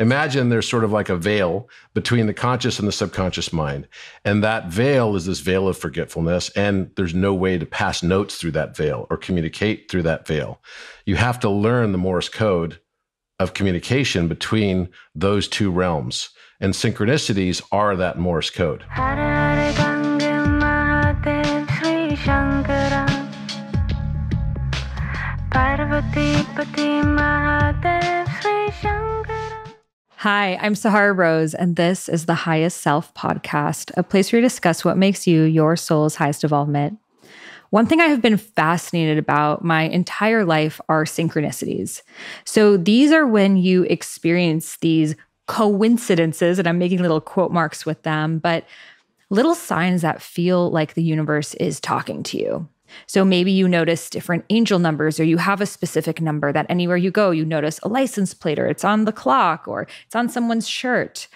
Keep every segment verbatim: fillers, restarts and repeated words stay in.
Imagine there's sort of like a veil between the conscious and the subconscious mind. And that veil is this veil of forgetfulness. And there's no way to pass notes through that veil or communicate through that veil. You have to learn the Morse code of communication between those two realms. And synchronicities are that Morse code. Hi, I'm Sahara Rose, and this is the Highest Self Podcast, a place where we discuss what makes you your soul's highest development. One thing I have been fascinated about my entire life are synchronicities. So these are when you experience these coincidences, and I'm making little quote marks with them, but little signs that feel like the universe is talking to you. So maybe you notice different angel numbers, or you have a specific number that anywhere you go, you notice a license plate, or it's on the clock, or it's on someone's shirt.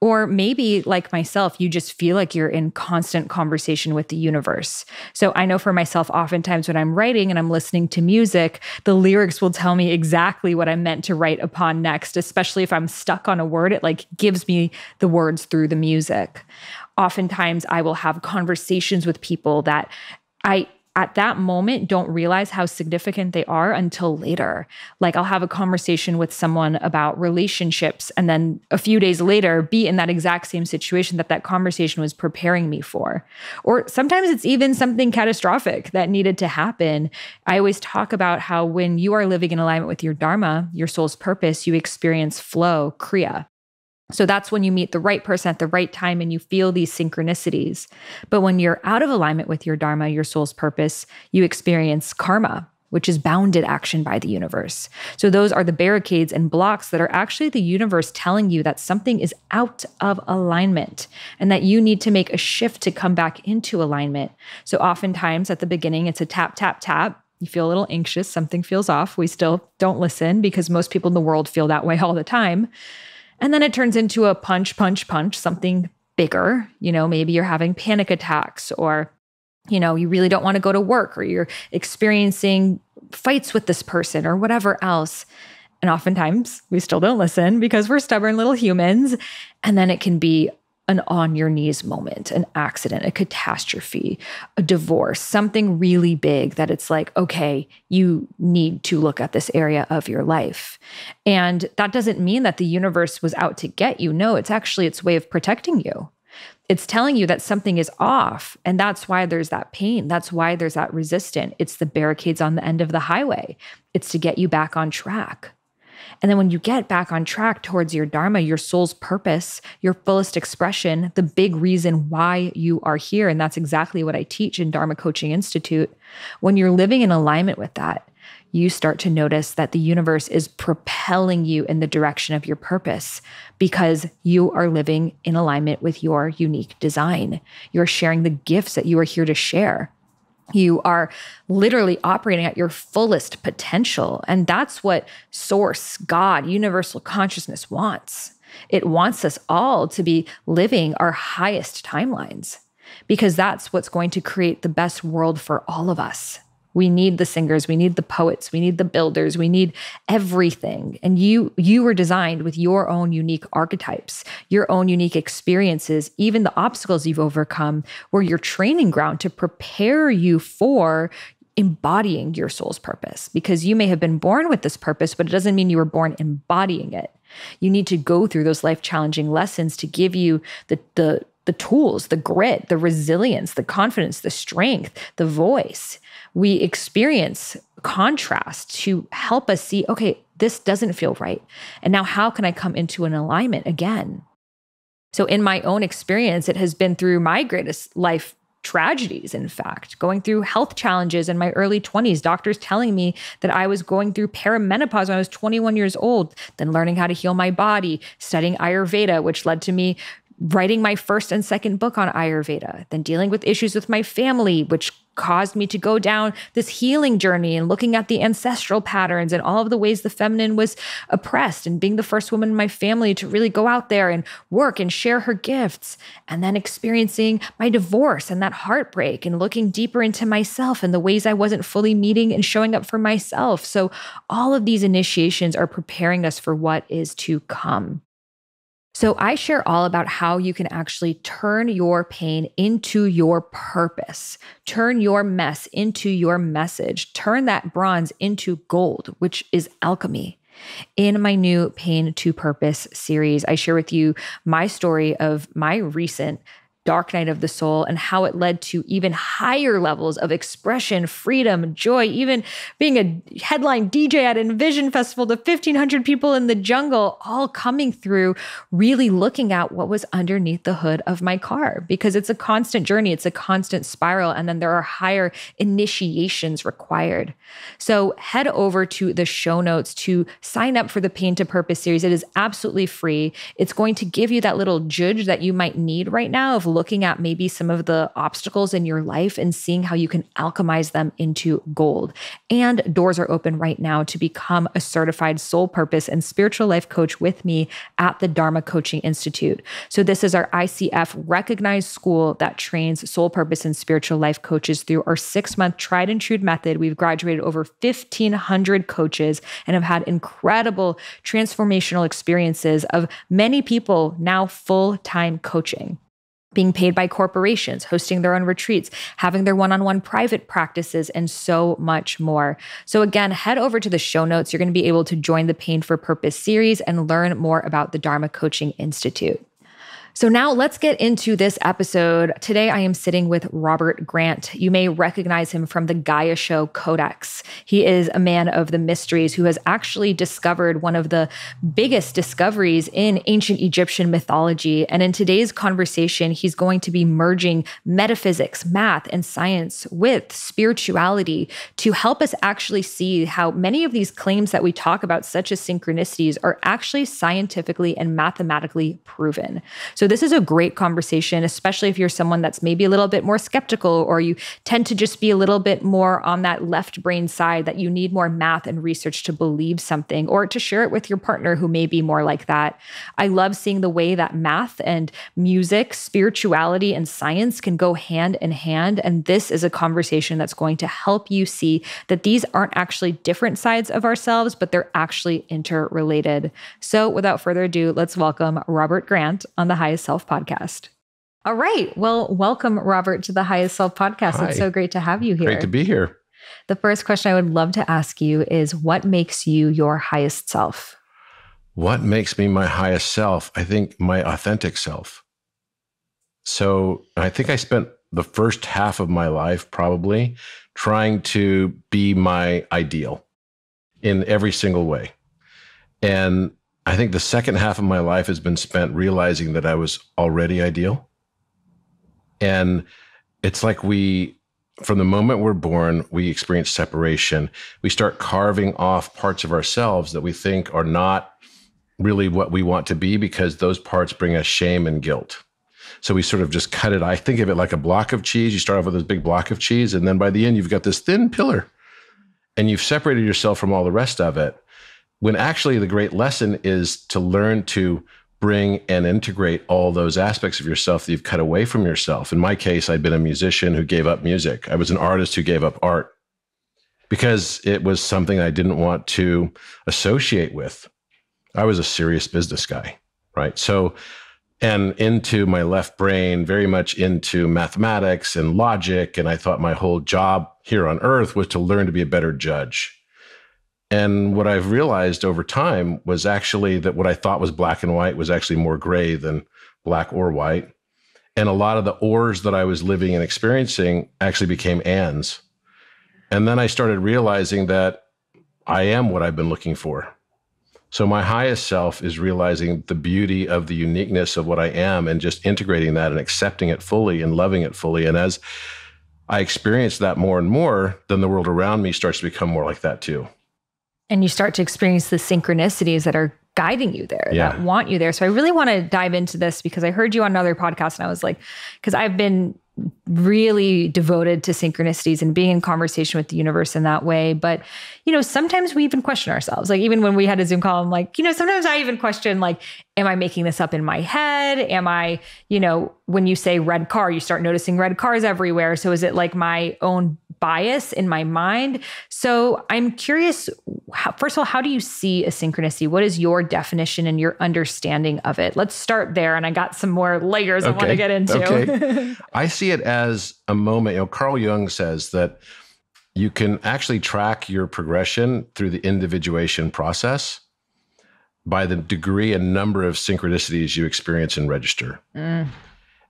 Or maybe, like myself, you just feel like you're in constant conversation with the universe. So I know for myself, oftentimes when I'm writing and I'm listening to music, the lyrics will tell me exactly what I'm meant to write upon next, especially if I'm stuck on a word, it like gives me the words through the music. Oftentimes I will have conversations with people that I at that moment don't realize how significant they are until later. Like I'll have a conversation with someone about relationships and then a few days later be in that exact same situation that that conversation was preparing me for. Or sometimes it's even something catastrophic that needed to happen. I always talk about how when you are living in alignment with your Dharma, your soul's purpose, you experience flow, Kriya. So that's when you meet the right person at the right time and you feel these synchronicities. But when you're out of alignment with your Dharma, your soul's purpose, you experience karma, which is bounded action by the universe. So those are the barricades and blocks that are actually the universe telling you that something is out of alignment and that you need to make a shift to come back into alignment. So oftentimes at the beginning, it's a tap, tap, tap. You feel a little anxious. Something feels off. We still don't listen because most people in the world feel that way all the time. And then it turns into a punch, punch, punch, something bigger. You know, maybe you're having panic attacks, or, you know, you really don't want to go to work, or you're experiencing fights with this person or whatever else. And oftentimes we still don't listen because we're stubborn little humans. And then it can be an on your knees moment, an accident, a catastrophe, a divorce, something really big that it's like, okay, you need to look at this area of your life. And that doesn't mean that the universe was out to get you. No, it's actually its way of protecting you. It's telling you that something is off, and that's why there's that pain. That's why there's that resistance. It's the barricades on the end of the highway. It's to get you back on track. And then when you get back on track towards your Dharma, your soul's purpose, your fullest expression, the big reason why you are here, and that's exactly what I teach in Dharma Coaching Institute, when you're living in alignment with that, you start to notice that the universe is propelling you in the direction of your purpose because you are living in alignment with your unique design. You're sharing the gifts that you are here to share. You are literally operating at your fullest potential. And that's what Source, God, universal consciousness wants. It wants us all to be living our highest timelines because that's what's going to create the best world for all of us. We need the singers, we need the poets, we need the builders, we need everything. And you you were designed with your own unique archetypes, your own unique experiences, even the obstacles you've overcome were your training ground to prepare you for embodying your soul's purpose. Because you may have been born with this purpose, but it doesn't mean you were born embodying it. You need to go through those life-challenging lessons to give you the the the tools, the grit, the resilience, the confidence, the strength, the voice. We experience contrast to help us see, okay, this doesn't feel right. And now how can I come into an alignment again? So in my own experience, it has been through my greatest life tragedies, in fact, going through health challenges in my early twenties, doctors telling me that I was going through perimenopause when I was twenty-one years old, then learning how to heal my body, studying Ayurveda, which led to me writing my first and second book on Ayurveda, then dealing with issues with my family, which caused me to go down this healing journey and looking at the ancestral patterns and all of the ways the feminine was oppressed and being the first woman in my family to really go out there and work and share her gifts. And then experiencing my divorce and that heartbreak and looking deeper into myself and the ways I wasn't fully meeting and showing up for myself. So all of these initiations are preparing us for what is to come. So I share all about how you can actually turn your pain into your purpose, turn your mess into your message, turn that bronze into gold, which is alchemy. In my new Pain to Purpose series, I share with you my story of my recent dark night of the soul and how it led to even higher levels of expression, freedom, joy, even being a headline D J at Envision Festival to fifteen hundred people in the jungle, all coming through really looking at what was underneath the hood of my car, because it's a constant journey. It's a constant spiral. And then there are higher initiations required. So head over to the show notes to sign up for the Pain to Purpose series. It is absolutely free. It's going to give you that little judge that you might need right now of looking at maybe some of the obstacles in your life and seeing how you can alchemize them into gold. And doors are open right now to become a certified soul purpose and spiritual life coach with me at the Dharma Coaching Institute. So this is our I C F recognized school that trains soul purpose and spiritual life coaches through our six-month tried and true method. We've graduated over fifteen hundred coaches and have had incredible transformational experiences of many people now full-time coaching, being paid by corporations, hosting their own retreats, having their one-on-one private practices, and so much more. So again, head over to the show notes. You're going to be able to join the Pain for Purpose series and learn more about the Dharma Coaching Institute. So now let's get into this episode. Today, I am sitting with Robert Grant. You may recognize him from the Gaia show Codex. He is a man of the mysteries who has actually discovered one of the biggest discoveries in ancient Egyptian mythology. And in today's conversation, he's going to be merging metaphysics, math, and science with spirituality to help us actually see how many of these claims that we talk about, such as synchronicities, are actually scientifically and mathematically proven. So this is a great conversation, especially if you're someone that's maybe a little bit more skeptical, or you tend to just be a little bit more on that left brain side that you need more math and research to believe something, or to share it with your partner who may be more like that. I love seeing the way that math and music, spirituality, and science can go hand in hand. And this is a conversation that's going to help you see that these aren't actually different sides of ourselves, but they're actually interrelated. So without further ado, let's welcome Robert Grant on the High Self podcast. All right. Well, welcome, Robert, to the Highest Self podcast. Hi. It's so great to have you here. Great to be here. The first question I would love to ask you is, what makes you your highest self? What makes me my highest self? I think my authentic self. So I think I spent the first half of my life probably trying to be my ideal in every single way. And I think the second half of my life has been spent realizing that I was already ideal. And it's like we, from the moment we're born, we experience separation. We start carving off parts of ourselves that we think are not really what we want to be, because those parts bring us shame and guilt. So we sort of just cut it. I think of it like a block of cheese. You start off with this big block of cheese, and then by the end, you've got this thin pillar, and you've separated yourself from all the rest of it. When actually the great lesson is to learn to bring and integrate all those aspects of yourself that you've cut away from yourself. In my case, I'd been a musician who gave up music. I was an artist who gave up art because it was something I didn't want to associate with. I was a serious business guy, right? So, and into my left brain, very much into mathematics and logic. And I thought my whole job here on earth was to learn to be a better judge. And what I've realized over time was actually that what I thought was black and white was actually more gray than black or white. And a lot of the ors that I was living and experiencing actually became ands. And then I started realizing that I am what I've been looking for. So my highest self is realizing the beauty of the uniqueness of what I am and just integrating that and accepting it fully and loving it fully. And as I experience that more and more, then the world around me starts to become more like that too. And you start to experience the synchronicities that are guiding you there, yeah, that want you there. So I really want to dive into this, because I heard you on another podcast and I was like, because I've been really devoted to synchronicities and being in conversation with the universe in that way. But, you know, sometimes we even question ourselves. Like even when we had a Zoom call, I'm like, you know, sometimes I even question, like, am I making this up in my head? Am I, you know, when you say red car, you start noticing red cars everywhere. So is it like my own bias in my mind. So I'm curious, how, first of all, how do you see a synchronicity? What is your definition and your understanding of it? Let's start there. And I got some more layers okay. I want to get into. Okay. I see it as a moment. You know, Carl Jung says that you can actually track your progression through the individuation process by the degree and number of synchronicities you experience and register. Mm.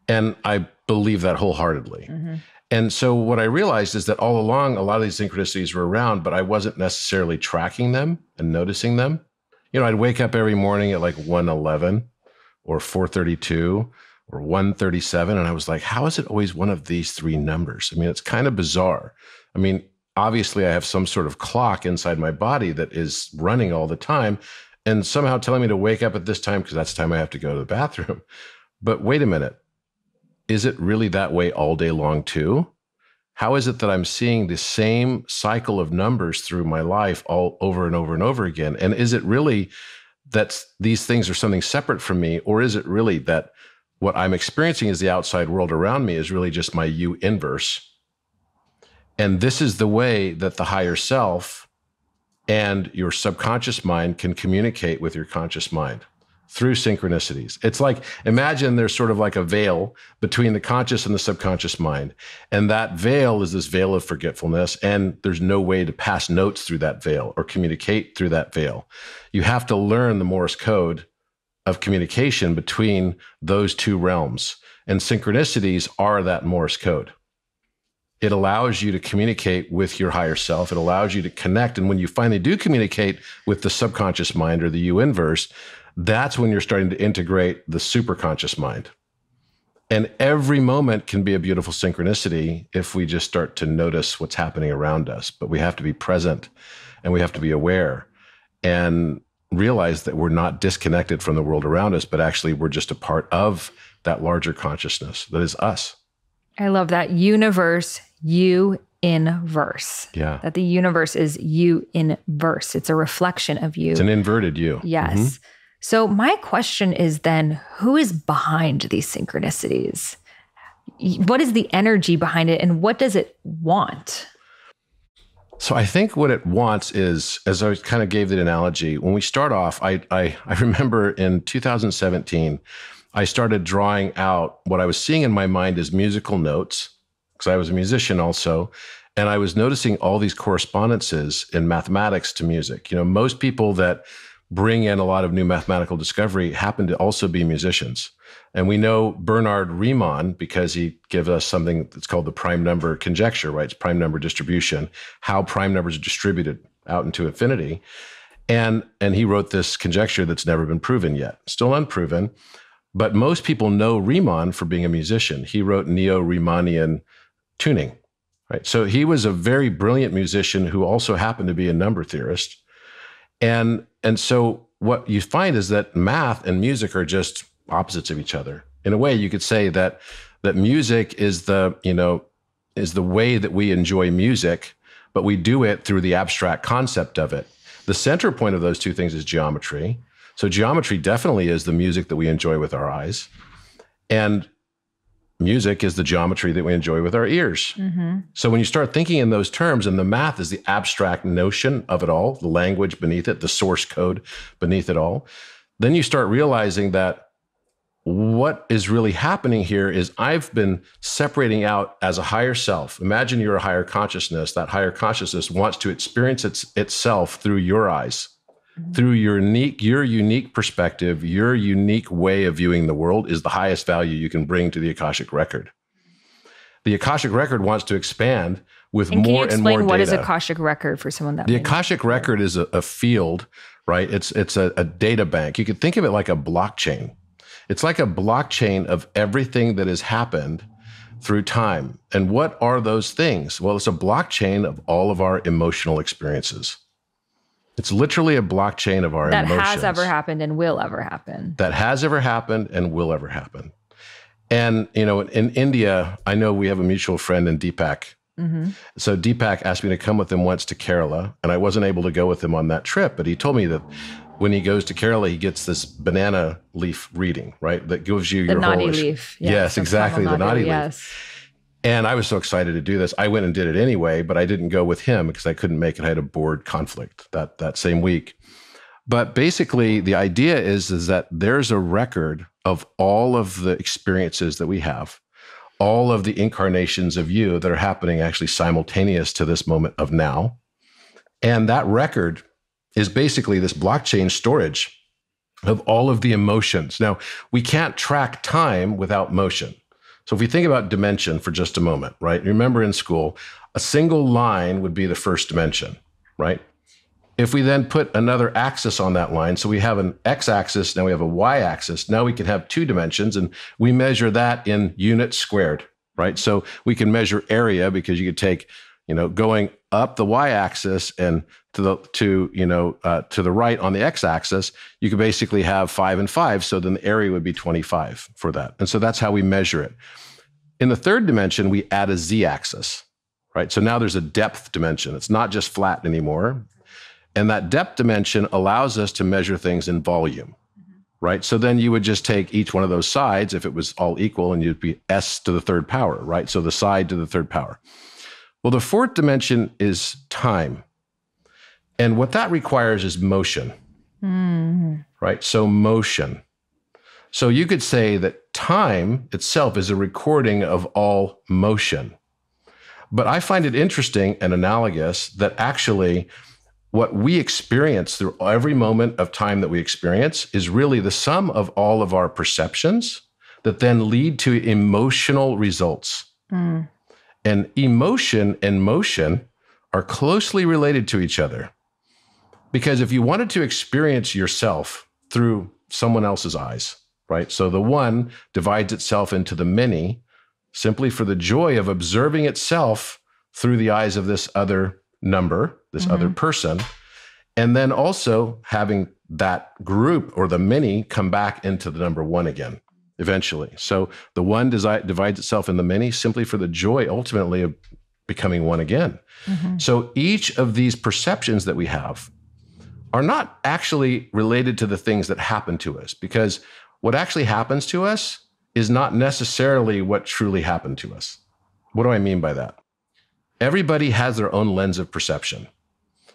And I believe that wholeheartedly. Mm-hmm. And so what I realized is that all along, a lot of these synchronicities were around, but I wasn't necessarily tracking them and noticing them. You know, I'd wake up every morning at like one eleven or four thirty-two or one thirty-seven. And I was like, how is it always one of these three numbers? I mean, it's kind of bizarre. I mean, obviously I have some sort of clock inside my body that is running all the time and somehow telling me to wake up at this time because that's the time I have to go to the bathroom. But wait a minute. Is it really that way all day long too? How is it that I'm seeing the same cycle of numbers through my life all over and over and over again? And is it really that these things are something separate from me? Or is it really that what I'm experiencing is the outside world around me is really just my U inverse? And this is the way that the higher self and your subconscious mind can communicate with your conscious mind. Through synchronicities. It's like, imagine there's sort of like a veil between the conscious and the subconscious mind. And that veil is this veil of forgetfulness. And there's no way to pass notes through that veil or communicate through that veil. You have to learn the Morse code of communication between those two realms. And synchronicities are that Morse code. It allows you to communicate with your higher self. It allows you to connect. And when you finally do communicate with the subconscious mind or the U inverse, that's when you're starting to integrate the superconscious mind. And every moment can be a beautiful synchronicity if we just start to notice what's happening around us. But we have to be present and we have to be aware and realize that we're not disconnected from the world around us, but actually we're just a part of that larger consciousness that is us. I love that. Universe, you in verse. Yeah. That the universe is you in verse. It's a reflection of you. It's an inverted you. Yes. Mm-hmm. So my question is then, who is behind these synchronicities? What is the energy behind it and what does it want? So I think what it wants is, as I kind of gave the analogy, when we start off, I, I, I remember in two thousand seventeen, I started drawing out what I was seeing in my mind as musical notes, because I was a musician also. And I was noticing all these correspondences in mathematics to music. You know, most people that bring in a lot of new mathematical discovery happen to also be musicians. And we know Bernard Riemann because he gives us something that's called the prime number conjecture, right? It's prime number distribution, how prime numbers are distributed out into infinity. And, and he wrote this conjecture that's never been proven yet, still unproven. But most people know Riemann for being a musician. He wrote Neo-Riemannian tuning, right? So he was a very brilliant musician who also happened to be a number theorist. And, and so what you find is that math and music are just opposites of each other. In a way, you could say that, that music is the, you know, is the way that we enjoy music, but we do it through the abstract concept of it. The center point of those two things is geometry. So geometry definitely is the music that we enjoy with our eyes. And music is the geometry that we enjoy with our ears. Mm-hmm. So when you start thinking in those terms, and the math is the abstract notion of it all, the language beneath it, the source code beneath it all, then you start realizing that what is really happening here is I've been separating out as a higher self. Imagine you're a higher consciousness. That higher consciousness wants to experience its, itself through your eyes, mm-hmm. through your unique, your unique perspective, your unique way of viewing the world is the highest value you can bring to the Akashic Record. The Akashic Record wants to expand with and more and more data. Can you explain what is Akashic Record for someone that? The Akashic Record is a, a field, right? It's it's a, a data bank. You could think of it like a blockchain. It's like a blockchain of everything that has happened through time. And what are those things? Well, it's a blockchain of all of our emotional experiences. It's literally a blockchain of our that emotions. That has ever happened and will ever happen. That has ever happened and will ever happen. And, you know, in, in India, I know we have a mutual friend in Deepak. Mm-hmm. So Deepak asked me to come with him once to Kerala, and I wasn't able to go with him on that trip. But he told me that when he goes to Kerala, he gets this banana leaf reading, right? That gives you the your Nadi whole... Leaf. Yes, yes exactly. The Nadi, Nadi Leaf. Yes. And I was so excited to do this. I went and did it anyway, but I didn't go with him because I couldn't make it. I had a board conflict that, that same week. But basically, the idea is, is that there's a record of all of the experiences that we have, all of the incarnations of you that are happening actually simultaneous to this moment of now. And that record is basically this blockchain storage of all of the emotions. Now, we can't track time without motion. So if we think about dimension for just a moment, right? Remember in school, a single line would be the first dimension, right? If we then put another axis on that line, so we have an x-axis, now we have a y-axis, now we can have two dimensions, and we measure that in units squared, right? So we can measure area because you could take, you know, going up the y-axis and to the to you know uh, to the right on the x-axis, you could basically have five and five. So then the area would be twenty-five for that, and so that's how we measure it. In the third dimension, we add a z-axis, right? So now there's a depth dimension. It's not just flat anymore, and that depth dimension allows us to measure things in volume, mm-hmm. right? So then you would just take each one of those sides if it was all equal, and you'd be s to the third power, right? So the side to the third power. Well, the fourth dimension is time. And what that requires is motion, mm. right? So motion. So you could say that time itself is a recording of all motion. But I find it interesting and analogous that actually what we experience through every moment of time that we experience is really the sum of all of our perceptions that then lead to emotional results. Mm. And emotion and motion are closely related to each other. Because if you wanted to experience yourself through someone else's eyes, right? So the one divides itself into the many simply for the joy of observing itself through the eyes of this other number, this mm-hmm. other person, and then also having that group or the many come back into the number one again. Eventually. So the one desi- divides itself in the many simply for the joy ultimately of becoming one again. Mm-hmm. So each of these perceptions that we have are not actually related to the things that happen to us, because what actually happens to us is not necessarily what truly happened to us. What do I mean by that? Everybody has their own lens of perception.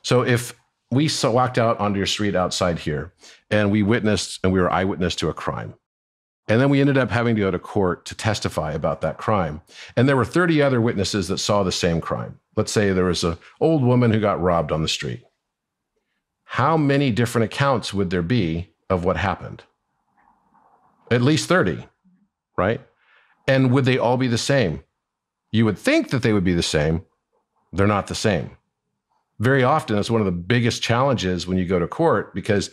So if we walked out onto your street outside here and we witnessed and we were eyewitness to a crime, and then we ended up having to go to court to testify about that crime. And there were thirty other witnesses that saw the same crime. Let's say there was an old woman who got robbed on the street. How many different accounts would there be of what happened? At least thirty, right? And would they all be the same? You would think that they would be the same. They're not the same. Very often, it's one of the biggest challenges when you go to court, because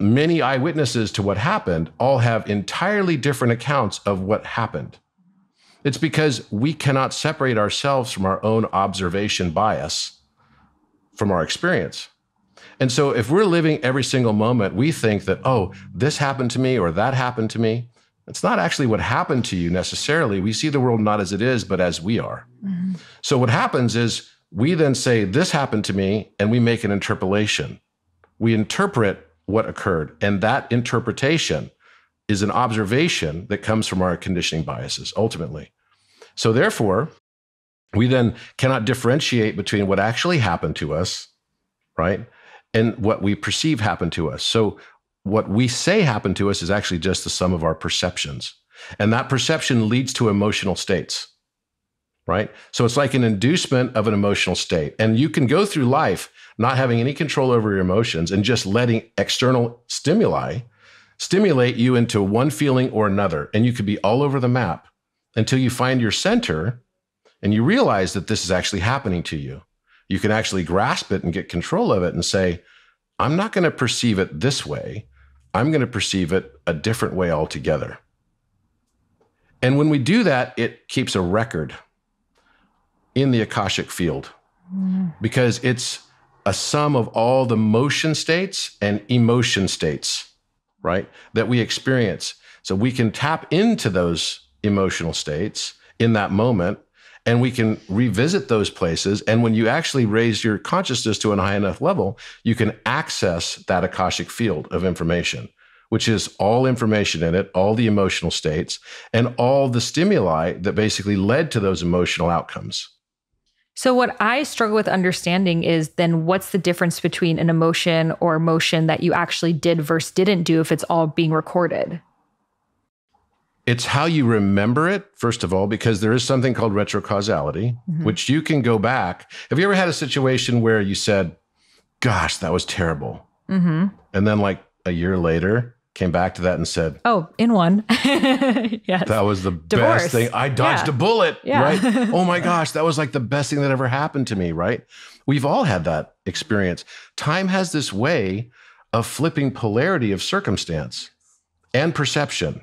many eyewitnesses to what happened all have entirely different accounts of what happened. It's because we cannot separate ourselves from our own observation bias from our experience. And so if we're living every single moment, we think that, oh, this happened to me or that happened to me. It's not actually what happened to you necessarily. We see the world not as it is, but as we are. Mm-hmm. So what happens is we then say, this happened to me, and we make an interpolation. We interpret what occurred. And that interpretation is an observation that comes from our conditioning biases, ultimately. So therefore, we then cannot differentiate between what actually happened to us, right, and what we perceive happened to us. So what we say happened to us is actually just the sum of our perceptions. And that perception leads to emotional states, right? So it's like an inducement of an emotional state. And you can go through life not having any control over your emotions and just letting external stimuli stimulate you into one feeling or another. And you could be all over the map until you find your center and you realize that this is actually happening to you. You can actually grasp it and get control of it and say, I'm not going to perceive it this way. I'm going to perceive it a different way altogether. And when we do that, it keeps a record in the Akashic field, mm. because it's a sum of all the motion states and emotion states, right, that we experience. So we can tap into those emotional states in that moment, and we can revisit those places. And when you actually raise your consciousness to a high enough level, you can access that Akashic field of information, which is all information in it, all the emotional states, and all the stimuli that basically led to those emotional outcomes. So what I struggle with understanding is then what's the difference between an emotion or emotion that you actually did versus didn't do if it's all being recorded? It's how you remember it, first of all, because there is something called retrocausality, mm-hmm. which you can go back. Have you ever had a situation where you said, gosh, that was terrible? Mm-hmm. And then like a year later, came back to that and said, oh, in one. Yes. That was the Divorce. best thing. I dodged yeah. a bullet, yeah. right? Oh my gosh, that was like the best thing that ever happened to me, right? We've all had that experience. Time has this way of flipping polarity of circumstance and perception,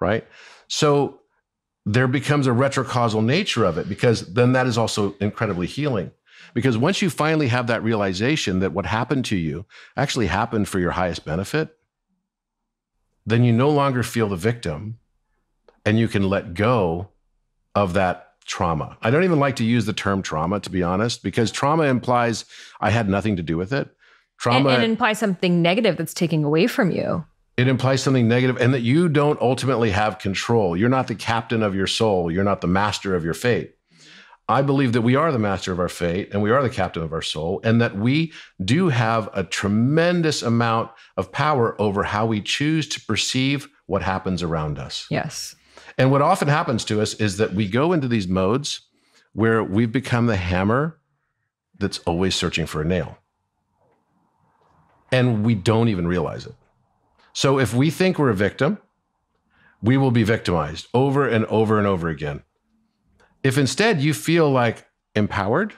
right? So there becomes a retrocausal nature of it, because then that is also incredibly healing. Because once you finally have that realization that what happened to you actually happened for your highest benefit, then you no longer feel the victim and you can let go of that trauma. I don't even like to use the term trauma, to be honest, because trauma implies I had nothing to do with it. Trauma and, and implies something negative that's taking away from you. It implies something negative and that you don't ultimately have control. You're not the captain of your soul. You're not the master of your fate. I believe that we are the master of our fate and we are the captain of our soul, and that we do have a tremendous amount of power over how we choose to perceive what happens around us. Yes. And what often happens to us is that we go into these modes where we've become the hammer that's always searching for a nail. And we don't even realize it. So if we think we're a victim, we will be victimized over and over and over again. If instead you feel like empowered,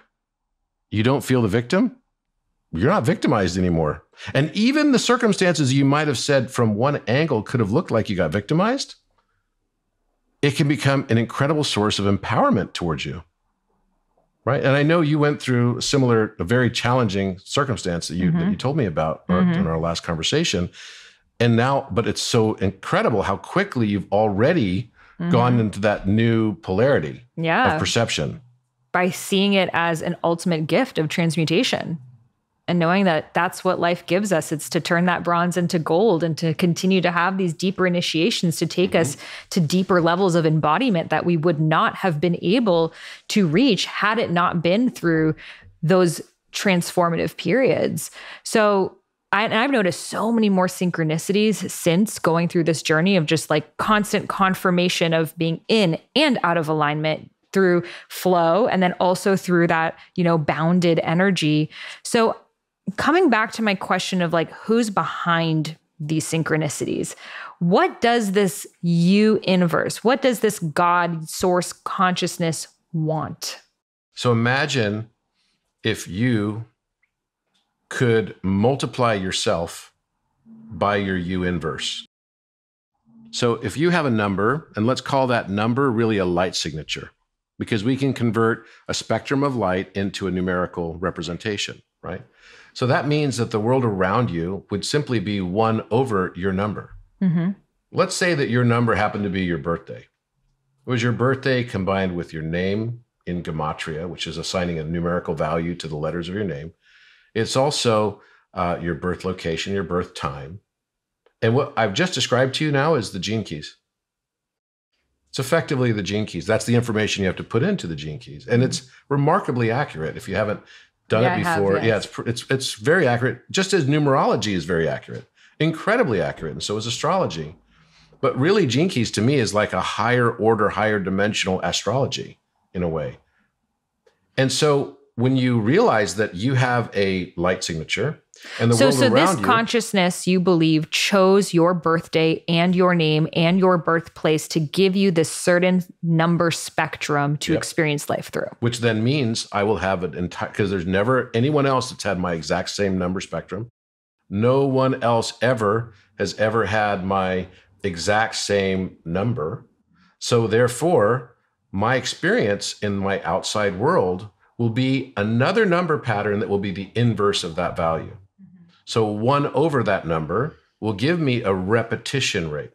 you don't feel the victim, you're not victimized anymore. And even the circumstances you might have said from one angle could have looked like you got victimized, it can become an incredible source of empowerment towards you, right? And I know you went through a similar, a very challenging circumstance that you, mm-hmm. that you told me about mm-hmm. in our last conversation. And now, but it's so incredible how quickly you've already Mm-hmm. gone into that new polarity yeah. of perception. By seeing it as an ultimate gift of transmutation and knowing that that's what life gives us. It's to turn that bronze into gold and to continue to have these deeper initiations to take mm-hmm. us to deeper levels of embodiment that we would not have been able to reach had it not been through those transformative periods. So I, and I've noticed so many more synchronicities since going through this journey of just like constant confirmation of being in and out of alignment through flow. And then also through that, you know, bounded energy. So coming back to my question of like, who's behind these synchronicities? What does this U inverse, what does this God source consciousness want? So imagine if you could multiply yourself by your U inverse. So if you have a number, and let's call that number really a light signature, because we can convert a spectrum of light into a numerical representation, right? So that means that the world around you would simply be one over your number. Mm-hmm. Let's say that your number happened to be your birthday. It was your birthday combined with your name in gematria, which is assigning a numerical value to the letters of your name. It's also uh, your birth location, your birth time. And what I've just described to you now is the gene keys. It's effectively the gene keys. That's the information you have to put into the gene keys. And it's remarkably accurate if you haven't done yeah, it before. I have, yes. Yeah, it's, it's, it's very accurate, just as numerology is very accurate, incredibly accurate. And so is astrology. But really, gene keys to me is like a higher order, higher dimensional astrology in a way. And so when you realize that you have a light signature and the so, world so around you. So this consciousness, you believe, chose your birthday and your name and your birthplace to give you this certain number spectrum to yep. experience life through. Which then means I will have an entire, because there's never anyone else that's had my exact same number spectrum. No one else ever has ever had my exact same number. So therefore, my experience in my outside world will be another number pattern that will be the inverse of that value. Mm-hmm. So one over that number will give me a repetition rate.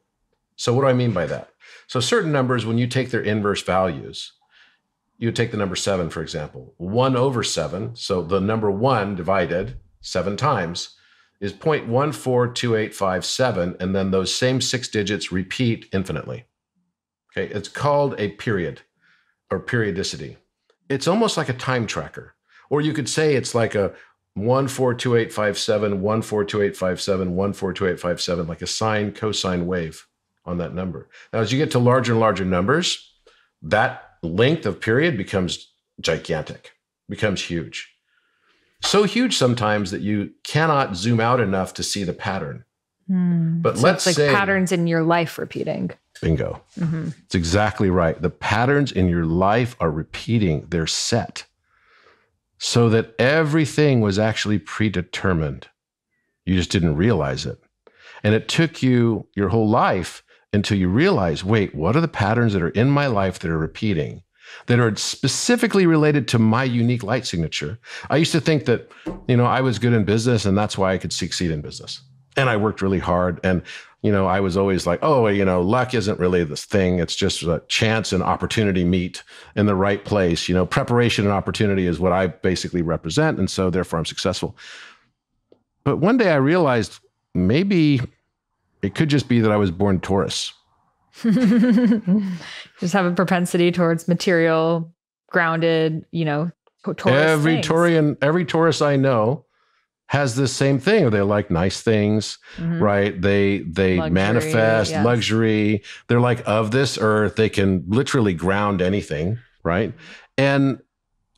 So what do I mean by that? So certain numbers, when you take their inverse values, you take the number seven, for example, one over seven. So the number one divided seven times is zero point one four two eight five seven, and then those same six digits repeat infinitely. Okay, it's called a period or periodicity. It's almost like a time tracker, or you could say it's like a one four two eight five seven, one four two eight five seven, one four two eight five seven, like a sine cosine wave on that number. Now, as you get to larger and larger numbers, that length of period becomes gigantic, becomes huge. So huge sometimes that you cannot zoom out enough to see the pattern. Mm. But so let's it's like say patterns in your life repeating. Bingo. Mm-hmm. It's exactly right. The patterns in your life are repeating. They're set so that everything was actually predetermined. You just didn't realize it. And it took you your whole life until you realize, wait, what are the patterns that are in my life that are repeating, that are specifically related to my unique light signature? I used to think that, you know, I was good in business and that's why I could succeed in business. And I worked really hard. And, you know, I was always like, oh, you know, luck isn't really this thing. It's just a chance and opportunity meet in the right place. You know, preparation and opportunity is what I basically represent. And so therefore I'm successful. But one day I realized maybe it could just be that I was born Taurus. Just have a propensity towards material, grounded, you know, Taurus every things. Taurian, every Taurus I know has this same thing. They like nice things, mm-hmm. right? They they luxury, manifest yes. luxury. They're like of this earth. They can literally ground anything, right? And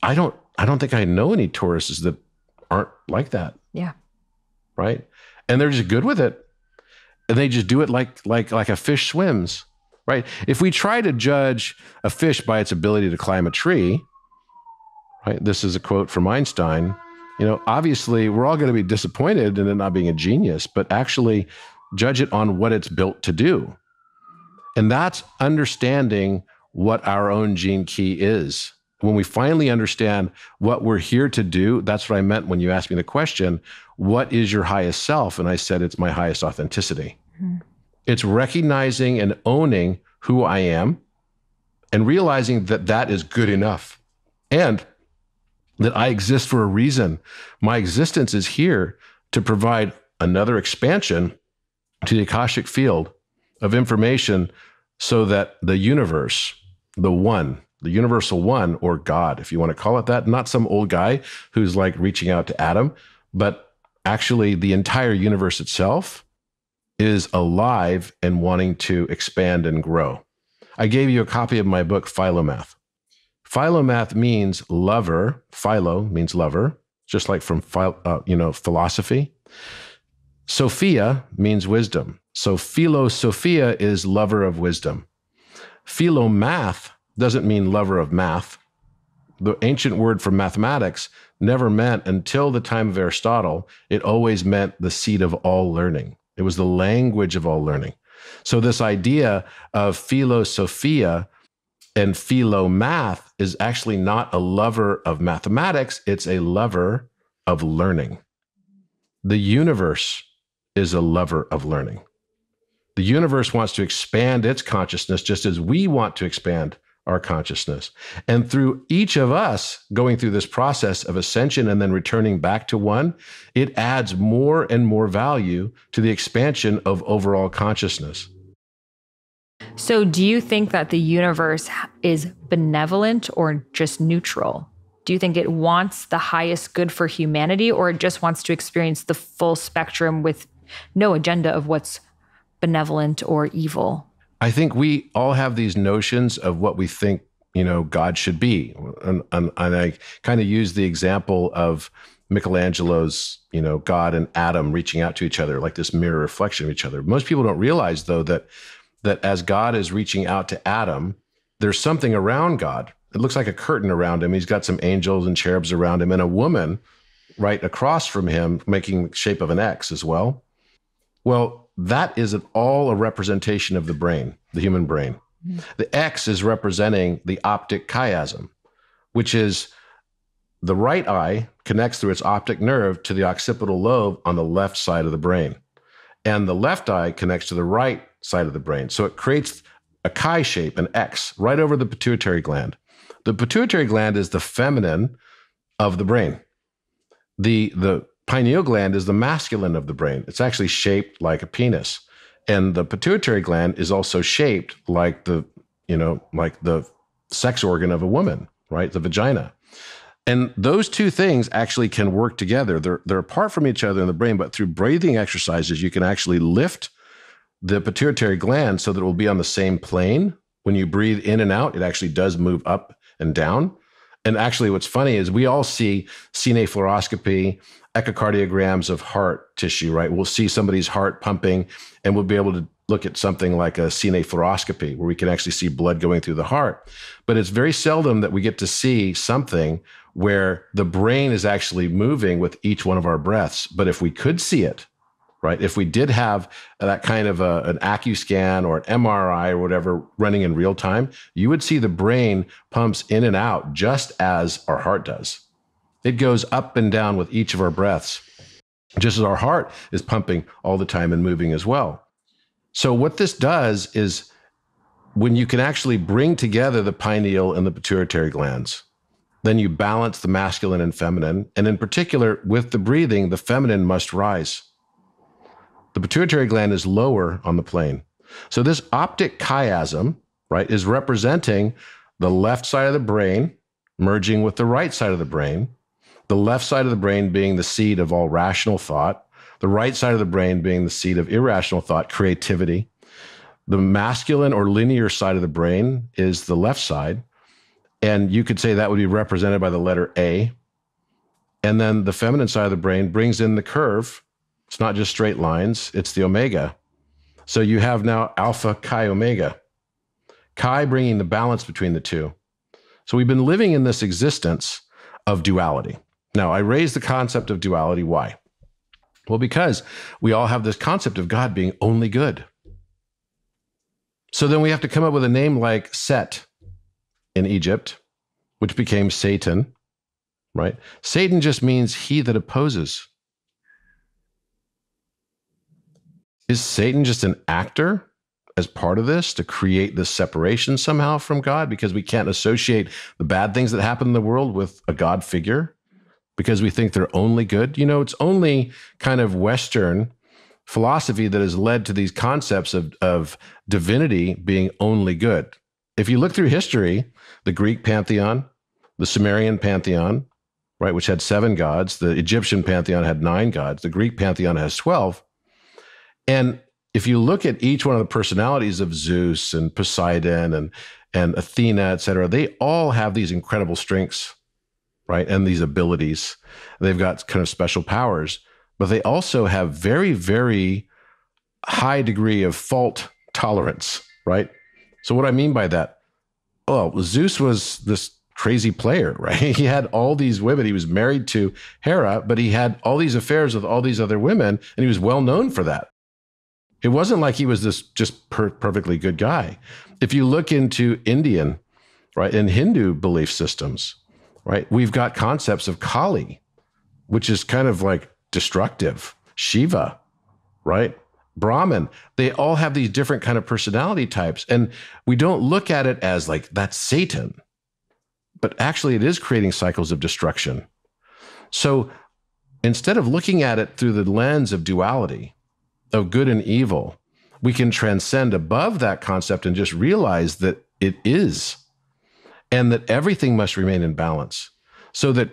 I don't I don't think I know any Tauruses that aren't like that. Yeah. Right? And they're just good with it. And they just do it like like like a fish swims. Right? If we try to judge a fish by its ability to climb a tree, right? This is a quote from Einstein. You know, obviously we're all going to be disappointed in it not being a genius, but actually judge it on what it's built to do. And that's understanding what our own gene key is. When we finally understand what we're here to do, that's what I meant when you asked me the question, what is your highest self? And I said, it's my highest authenticity. Mm-hmm. It's recognizing and owning who I am and realizing that that is good enough and that I exist for a reason. My existence is here to provide another expansion to the Akashic field of information so that the universe, the one, the universal one, or God, if you want to call it that, not some old guy who's like reaching out to Adam, but actually the entire universe itself is alive and wanting to expand and grow. I gave you a copy of my book, Phylomath. Phylomath means lover. Philo means lover, just like from uh, you know, philosophy. Sophia means wisdom. So philosophia is lover of wisdom. Philomath doesn't mean lover of math. The ancient word for mathematics never meant, until the time of Aristotle, it always meant the seat of all learning. It was the language of all learning. So this idea of philosophia and philomath is actually not a lover of mathematics. It's a lover of learning. The universe is a lover of learning. The universe wants to expand its consciousness just as we want to expand our consciousness. And through each of us going through this process of ascension and then returning back to one, it adds more and more value to the expansion of overall consciousness. So do you think that the universe is benevolent or just neutral? Do you think it wants the highest good for humanity, or it just wants to experience the full spectrum with no agenda of what's benevolent or evil? I think we all have these notions of what we think, you know, God should be. And, and, and I kind of use the example of Michelangelo's, you know, God and Adam reaching out to each other, like this mirror reflection of each other. Most people don't realize, though, that that as God is reaching out to Adam, there's something around God. It looks like a curtain around him. He's got some angels and cherubs around him and a woman right across from him making the shape of an X as well. Well, that is all a representation of the brain, the human brain. The X is representing the optic chiasm, which is the right eye connects through its optic nerve to the occipital lobe on the left side of the brain. And the left eye connects to the right side of the brain. So it creates a chi shape, an X, right over the pituitary gland. The pituitary gland is the feminine of the brain. The, the pineal gland is the masculine of the brain. It's actually shaped like a penis. And the pituitary gland is also shaped like the, you know, like the sex organ of a woman, right? The vagina. And those two things actually can work together. They're, they're apart from each other in the brain, but through breathing exercises, you can actually lift the pituitary gland so that it will be on the same plane. When you breathe in and out, it actually does move up and down. And actually what's funny is we all see sine fluoroscopy, echocardiograms of heart tissue, right? We'll see somebody's heart pumping and we'll be able to look at something like a sine fluoroscopy where we can actually see blood going through the heart. But it's very seldom that we get to see something where the brain is actually moving with each one of our breaths. But if we could see it, right? If we did have that kind of a, an AccuScan or an M R I or whatever running in real time, you would see the brain pumps in and out just as our heart does. It goes up and down with each of our breaths, just as our heart is pumping all the time and moving as well. So what this does is when you can actually bring together the pineal and the pituitary glands, then you balance the masculine and feminine. And in particular, with the breathing, the feminine must rise. The pituitary gland is lower on the plane. So this optic chiasm, right, is representing the left side of the brain merging with the right side of the brain, the left side of the brain being the seat of all rational thought, the right side of the brain being the seat of irrational thought, creativity. The masculine or linear side of the brain is the left side. And you could say that would be represented by the letter A. And then the feminine side of the brain brings in the curve. It's not just straight lines, it's the omega. So you have now alpha chi omega, chi bringing the balance between the two. So we've been living in this existence of duality. Now, I raise the concept of duality. Why? Well, because we all have this concept of God being only good. So then we have to come up with a name like Set in Egypt, which became Satan, right? Satan just means he that opposes. Is Satan just an actor as part of this to create this separation somehow from God? Because we can't associate the bad things that happen in the world with a God figure because we think they're only good. You know, it's only kind of Western philosophy that has led to these concepts of, of divinity being only good. If you look through history, the Greek pantheon, the Sumerian pantheon, right, which had seven gods, the Egyptian pantheon had nine gods, the Greek pantheon has twelve. And if you look at each one of the personalities of Zeus and Poseidon and, and Athena, et cetera, they all have these incredible strengths, right? And these abilities. They've got kind of special powers, but they also have very, very high degree of fault tolerance, right? So what I mean by that, oh, Zeus was this crazy player, right? He had all these women. He was married to Hera, but he had all these affairs with all these other women, and he was well known for that. It wasn't like he was this just per perfectly good guy. If you look into Indian, right, and Hindu belief systems, right, we've got concepts of Kali, which is kind of like destructive, Shiva, right, Brahman. They all have these different kind of personality types. And we don't look at it as like, that's Satan. But actually, it is creating cycles of destruction. So instead of looking at it through the lens of duality, of good and evil, we can transcend above that concept and just realize that it is, and that everything must remain in balance. So that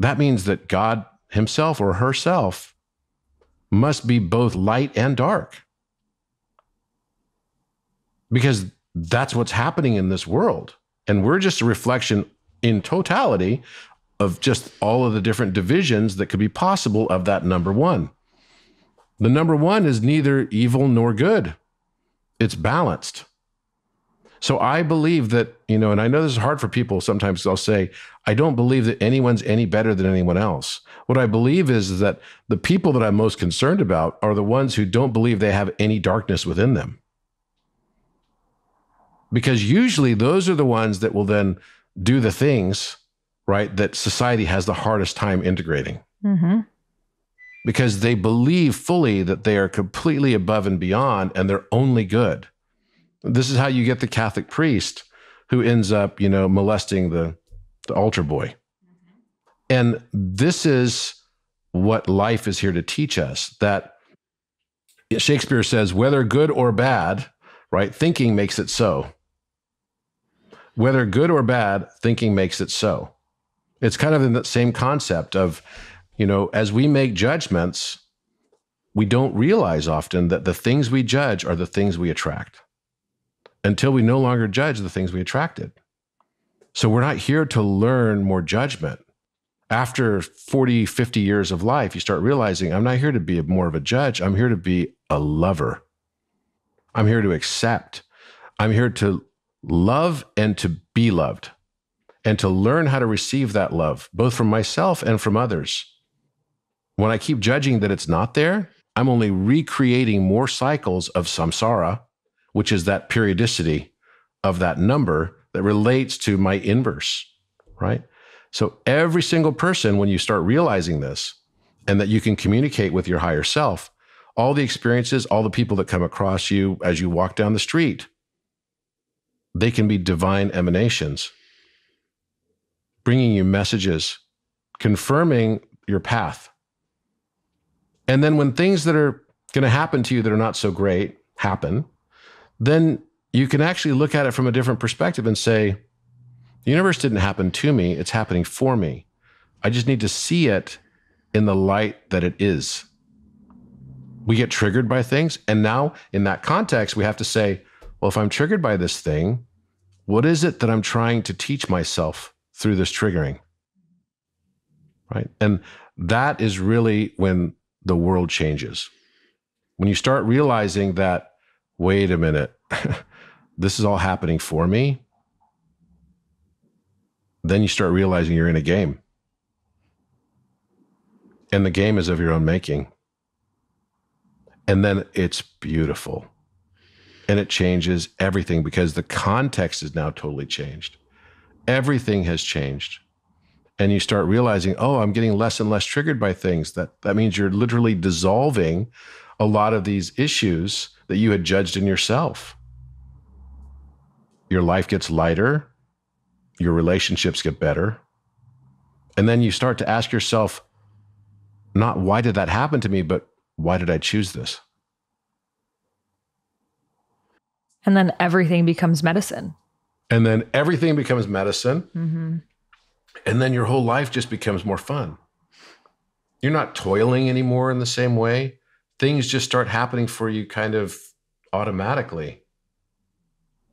that means that God himself or herself must be both light and dark, because that's what's happening in this world. And we're just a reflection in totality of just all of the different divisions that could be possible of that number one. The number one is neither evil nor good. It's balanced. So I believe that, you know, and I know this is hard for people. Sometimes they'll say, I don't believe that anyone's any better than anyone else. What I believe is that the people that I'm most concerned about are the ones who don't believe they have any darkness within them. Because usually those are the ones that will then do the things, right, that society has the hardest time integrating. Mm-hmm. Because they believe fully that they are completely above and beyond, and they're only good. This is how you get the Catholic priest who ends up, you know, molesting the, the altar boy. And this is what life is here to teach us. That Shakespeare says, whether good or bad, right? Thinking makes it so. Whether good or bad, thinking makes it so. It's kind of in that same concept of, you know, as we make judgments, we don't realize often that the things we judge are the things we attract until we no longer judge the things we attracted. So we're not here to learn more judgment. After forty, fifty years of life, you start realizing, I'm not here to be more of a judge. I'm here to be a lover. I'm here to accept. I'm here to love and to be loved and to learn how to receive that love, both from myself and from others. When I keep judging that it's not there, I'm only recreating more cycles of samsara, which is that periodicity of that number that relates to my inverse, right? So every single person, when you start realizing this and that you can communicate with your higher self, all the experiences, all the people that come across you as you walk down the street, they can be divine emanations, bringing you messages, confirming your path. And then when things that are going to happen to you that are not so great happen, then you can actually look at it from a different perspective and say, the universe didn't happen to me, it's happening for me. I just need to see it in the light that it is. We get triggered by things, and now in that context, we have to say, well, if I'm triggered by this thing, what is it that I'm trying to teach myself through this triggering, right? And that is really when the world changes. When you start realizing that, wait a minute, this is all happening for me, then you start realizing you're in a game. And the game is of your own making. And then it's beautiful. And it changes everything because the context is now totally changed. Everything has changed. And you start realizing, oh, I'm getting less and less triggered by things. That, that means you're literally dissolving a lot of these issues that you had judged in yourself. Your life gets lighter. Your relationships get better. And then you start to ask yourself, not why did that happen to me, but why did I choose this? And then everything becomes medicine. And then everything becomes medicine. Mm-hmm. And then your whole life just becomes more fun. You're not toiling anymore in the same way. Things just start happening for you kind of automatically.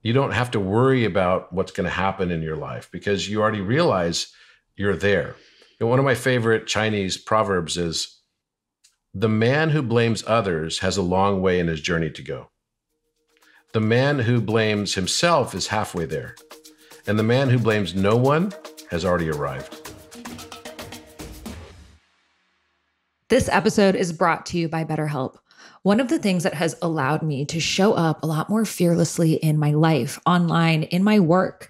You don't have to worry about what's going to happen in your life because you already realize you're there. And one of my favorite Chinese proverbs is, the man who blames others has a long way in his journey to go. The man who blames himself is halfway there. And the man who blames no one has already arrived. This episode is brought to you by BetterHelp. One of the things that has allowed me to show up a lot more fearlessly in my life, online, in my work,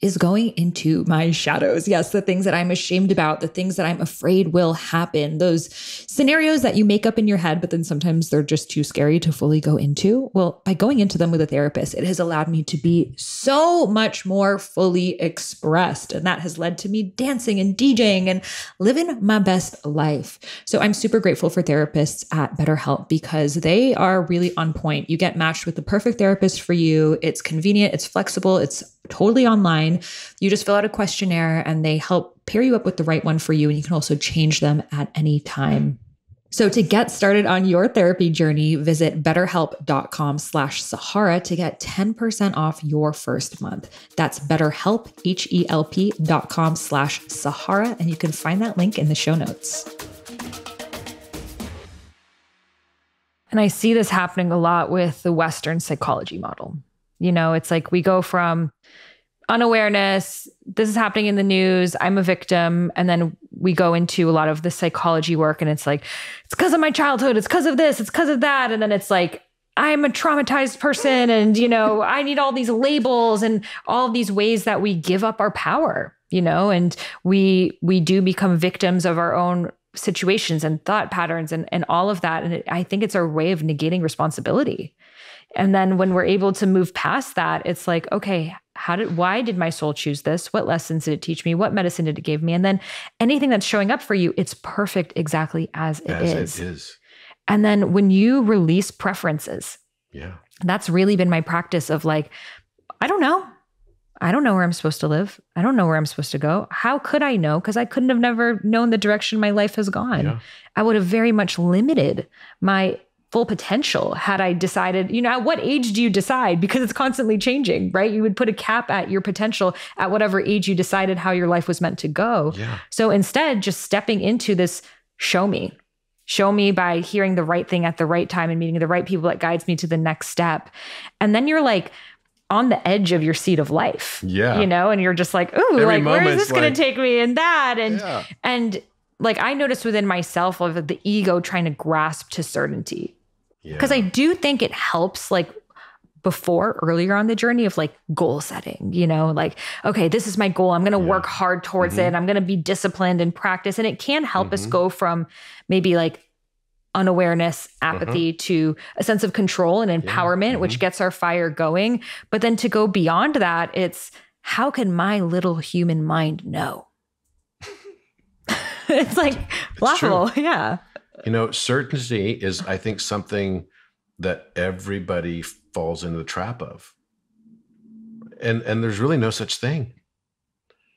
is going into my shadows. Yes, the things that I'm ashamed about, the things that I'm afraid will happen, those scenarios that you make up in your head, but then sometimes they're just too scary to fully go into. Well, by going into them with a therapist, it has allowed me to be so much more fully expressed. And that has led to me dancing and DJing and living my best life. So I'm super grateful for therapists at BetterHelp because they are really on point. You get matched with the perfect therapist for you. It's convenient, it's flexible, it's totally online. You just fill out a questionnaire and they help pair you up with the right one for you. And you can also change them at any time. So to get started on your therapy journey, visit betterhelp.com slash Sahara to get ten percent off your first month. That's betterhelp, H E L P dot com slash Sahara. And you can find that link in the show notes. And I see this happening a lot with the Western psychology model. You know, it's like we go from unawareness, this is happening in the news, I'm a victim. And then we go into a lot of the psychology work and it's like, it's because of my childhood, it's because of this, it's because of that. And then it's like, I'm a traumatized person and, you know, I need all these labels and all of these ways that we give up our power, you know, and we we do become victims of our own situations and thought patterns and, and all of that. And it, I think it's our way of negating responsibility. And then when we're able to move past that, it's like, okay, how did, why did my soul choose this? What lessons did it teach me? What medicine did it give me? And then anything that's showing up for you, it's perfect exactly as it as is. It is. And then when you release preferences, yeah, that's really been my practice of like, I don't know. I don't know where I'm supposed to live. I don't know where I'm supposed to go. How could I know? Because I couldn't have never known the direction my life has gone. Yeah. I would have very much limited my full potential had I decided, you know, at what age do you decide? Because it's constantly changing, right? You would put a cap at your potential at whatever age you decided how your life was meant to go. Yeah. So instead, just stepping into this, show me. Show me by hearing the right thing at the right time and meeting the right people that guides me to the next step. And then you're like on the edge of your seat of life, yeah, you know, and you're just like, ooh, every like, where is this like, going to take me and that? And, yeah. and like, I noticed within myself of the ego trying to grasp to certainty. Yeah. Cause I do think it helps like before earlier on the journey of like goal setting, you know, like, okay, this is my goal. I'm going to yeah. work hard towards mm-hmm. it. I'm going to be disciplined and practice. And it can help mm-hmm. us go from maybe like unawareness, apathy uh-huh. to a sense of control and empowerment, yeah. mm-hmm. which gets our fire going. But then to go beyond that, it's how can my little human mind know? It's like laughable. Yeah. You know, certainty is, I think, something that everybody falls into the trap of. And, and there's really no such thing.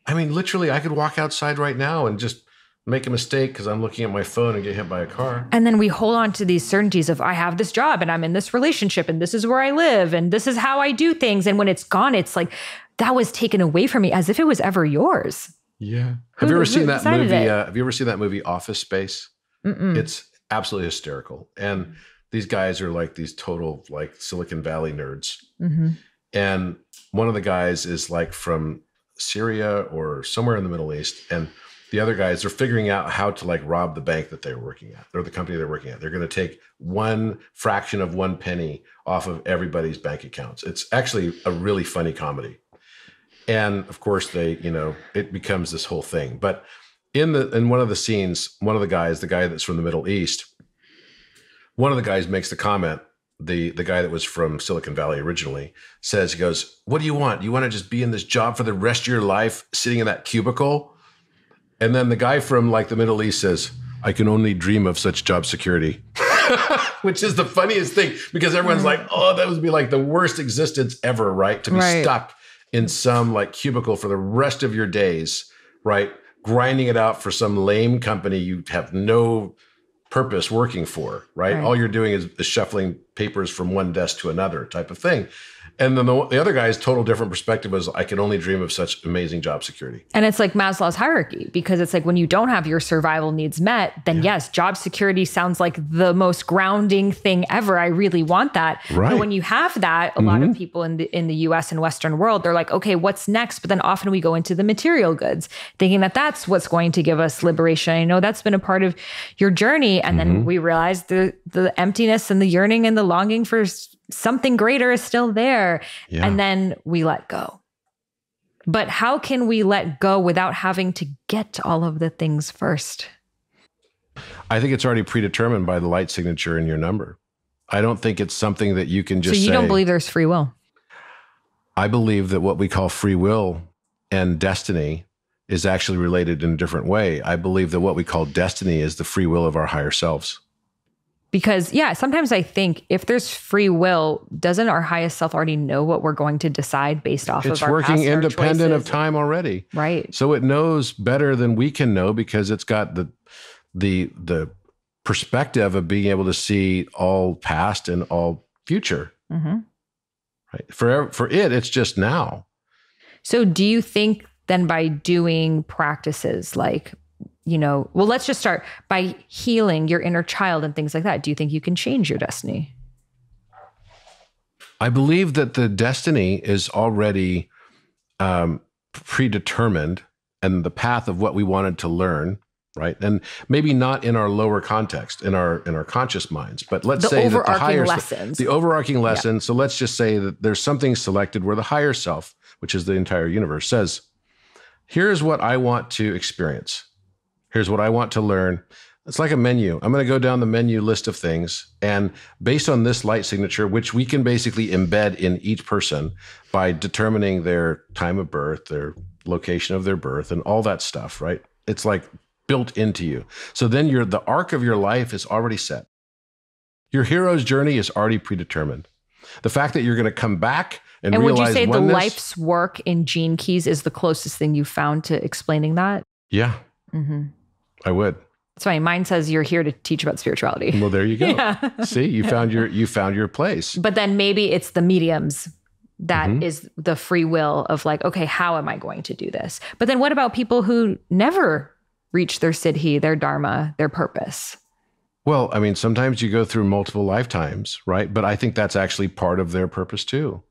I mean, literally, I could walk outside right now and just make a mistake because I'm looking at my phone and get hit by a car. And then we hold on to these certainties of I have this job and I'm in this relationship and this is where I live and this is how I do things. And when it's gone, it's like that was taken away from me as if it was ever yours. Yeah. Have you ever seen that movie? Uh, have you ever seen that movie Office Space? Mm-mm. It's absolutely hysterical. And these guys are like these total like Silicon Valley nerds. Mm-hmm. And one of the guys is like from Syria or somewhere in the Middle East. And the other guys are figuring out how to like rob the bank that they're working at or the company they're working at. They're going to take one fraction of one penny off of everybody's bank accounts. It's actually a really funny comedy. And of course they, you know, it becomes this whole thing. But in the, in one of the scenes, one of the guys, the guy that's from the Middle East, one of the guys makes the comment, the, the guy that was from Silicon Valley originally says, he goes, what do you want? You want to just be in this job for the rest of your life, sitting in that cubicle? And then the guy from like the Middle East says, I can only dream of such job security, which is the funniest thing because everyone's like, oh, that would be like the worst existence ever, right? To be right. stuck in some like cubicle for the rest of your days, right? Grinding it out for some lame company you have no purpose working for, right? right. All you're doing is, is shuffling papers from one desk to another type of thing. And then the, the other guy's total different perspective was, I can only dream of such amazing job security. And it's like Maslow's hierarchy, because it's like when you don't have your survival needs met, then yeah. yes, job security sounds like the most grounding thing ever. I really want that. Right. But when you have that, a mm-hmm. lot of people in the in the U S and Western world, they're like, okay, what's next? But then often we go into the material goods, thinking that that's what's going to give us liberation. I know that's been a part of your journey. And mm-hmm. then we realize the the emptiness and the yearning and the longing for something greater is still there. Yeah. And then we let go. But how can we let go without having to get all of the things first? I think it's already predetermined by the light signature in your number. I don't think it's something that you can just say. So you say, don't believe there's free will? I believe that what we call free will and destiny is actually related in a different way. I believe that what we call destiny is the free will of our higher selves. Because yeah, sometimes I think if there's free will, doesn't our highest self already know what we're going to decide based off it's of our past choices? It's working independent of time already. Right. So it knows better than we can know because it's got the the the perspective of being able to see all past and all future. Mm-hmm. Right. For, for it, it's just now. So do you think then by doing practices like, you know, well, let's just start by healing your inner child and things like that. Do you think you can change your destiny? I believe that the destiny is already um, predetermined and the path of what we wanted to learn, right? And maybe not in our lower context, in our in our conscious minds, but let's the say that the higher lessons. The overarching lesson. Yeah. So let's just say that there's something selected where the higher self, which is the entire universe, says, here's what I want to experience. Here's what I want to learn. It's like a menu. I'm going to go down the menu list of things. And based on this light signature, which we can basically embed in each person by determining their time of birth, their location of their birth, and all that stuff, right? It's like built into you. So then you're, the arc of your life is already set. Your hero's journey is already predetermined. The fact that you're going to come back and, and realize oneness. And would you say the life's work in Gene Keys is the closest thing you found to explaining that? Yeah, mm-hmm. I would. That's why mine says you're here to teach about spirituality. Well, there you go. Yeah. See, you found your you found your place. But then maybe it's the mediums that mm-hmm. is the free will of like, okay, how am I going to do this? But then what about people who never reach their siddhi, their dharma, their purpose? Well, I mean, sometimes you go through multiple lifetimes, right? But I think that's actually part of their purpose too.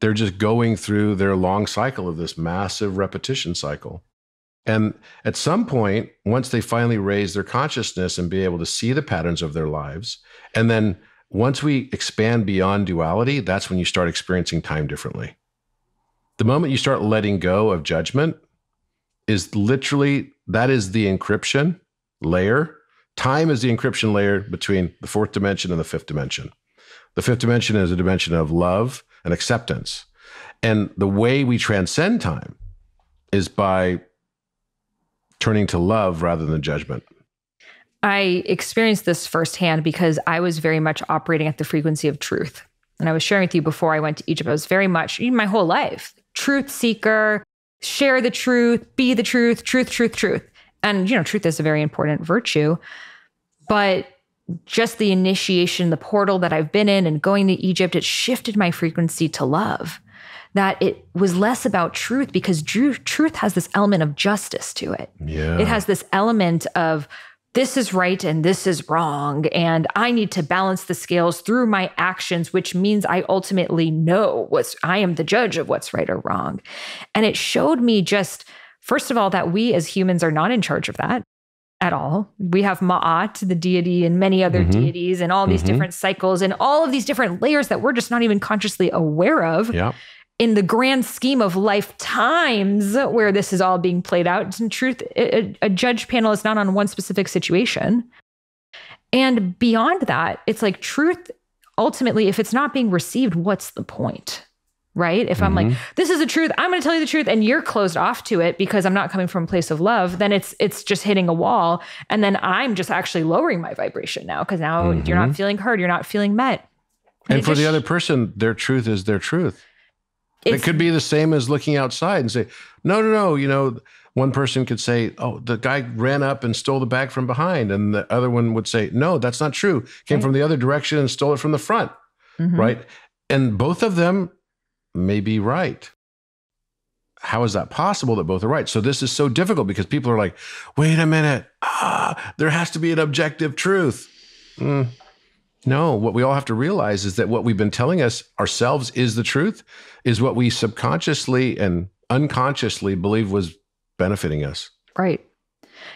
They're just going through their long cycle of this massive repetition cycle. And at some point, once they finally raise their consciousness and be able to see the patterns of their lives, and then once we expand beyond duality, that's when you start experiencing time differently. The moment you start letting go of judgment is literally, that is the encryption layer. Time is the encryption layer between the fourth dimension and the fifth dimension. The fifth dimension is a dimension of love and acceptance. And the way we transcend time is by turning to love rather than judgment. I experienced this firsthand because I was very much operating at the frequency of truth. And I was sharing with you before I went to Egypt, I was very much, even my whole life, truth seeker, share the truth, be the truth, truth, truth, truth. And, you know, truth is a very important virtue, but just the initiation, the portal that I've been in and going to Egypt, it shifted my frequency to love, that it was less about truth because truth has this element of justice to it. Yeah. It has this element of this is right and this is wrong. And I need to balance the scales through my actions, which means I ultimately know what's, I am the judge of what's right or wrong. And it showed me just... first of all, that we as humans are not in charge of that at all. We have Ma'at, the deity, and many other mm-hmm. deities and all these mm-hmm. different cycles and all of these different layers that we're just not even consciously aware of. Yeah. In the grand scheme of lifetimes where this is all being played out. In truth, a, a judge panel is not on one specific situation. And beyond that, it's like truth, ultimately, if it's not being received, what's the point? Right? If I'm mm-hmm. like, this is the truth, I'm going to tell you the truth, and you're closed off to it because I'm not coming from a place of love, then it's it's just hitting a wall. And then I'm just actually lowering my vibration now because now mm-hmm. you're not feeling heard, you're not feeling met. And, and for the other person, their truth is their truth. It could be the same as looking outside and say, no, no, no. You know, one person could say, oh, the guy ran up and stole the bag from behind. And the other one would say, no, that's not true. Came right. from the other direction and stole it from the front. Mm-hmm. Right? And both of them may be right. How is that possible that both are right? So this is so difficult because people are like, wait a minute, ah, there has to be an objective truth. Mm. No, what we all have to realize is that what we've been telling us ourselves is the truth, is what we subconsciously and unconsciously believe was benefiting us. Right.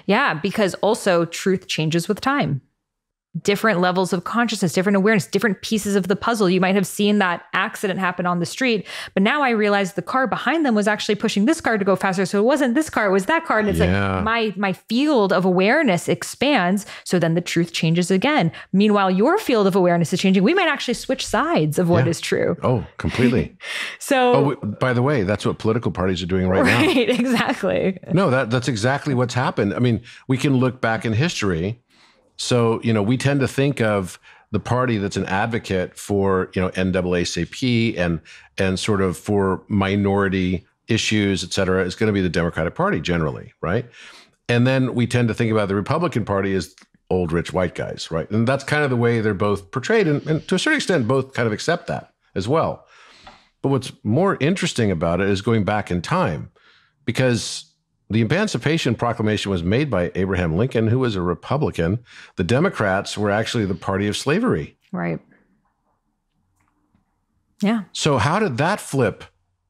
Yeah, because also truth changes with time. Different levels of consciousness, different awareness, different pieces of the puzzle. You might have seen that accident happen on the street, but now I realized the car behind them was actually pushing this car to go faster. So it wasn't this car, it was that car. And it's yeah. like my my field of awareness expands. So then the truth changes again. Meanwhile, your field of awareness is changing. We might actually switch sides of what yeah. is true. Oh, completely. so oh, we, by the way, that's what political parties are doing right, right now. Right, exactly. No, that that's exactly what's happened. I mean, we can look back in history. So, you know, we tend to think of the party that's an advocate for, you know, N double A C P and and sort of for minority issues, et cetera, is going to be the Democratic Party generally, right? And then we tend to think about the Republican Party as old, rich, white guys, right? And that's kind of the way they're both portrayed. And, and to a certain extent, both kind of accept that as well. But what's more interesting about it is going back in time, because the Emancipation Proclamation was made by Abraham Lincoln, who was a Republican. The Democrats were actually the party of slavery. Right. Yeah. So how did that flip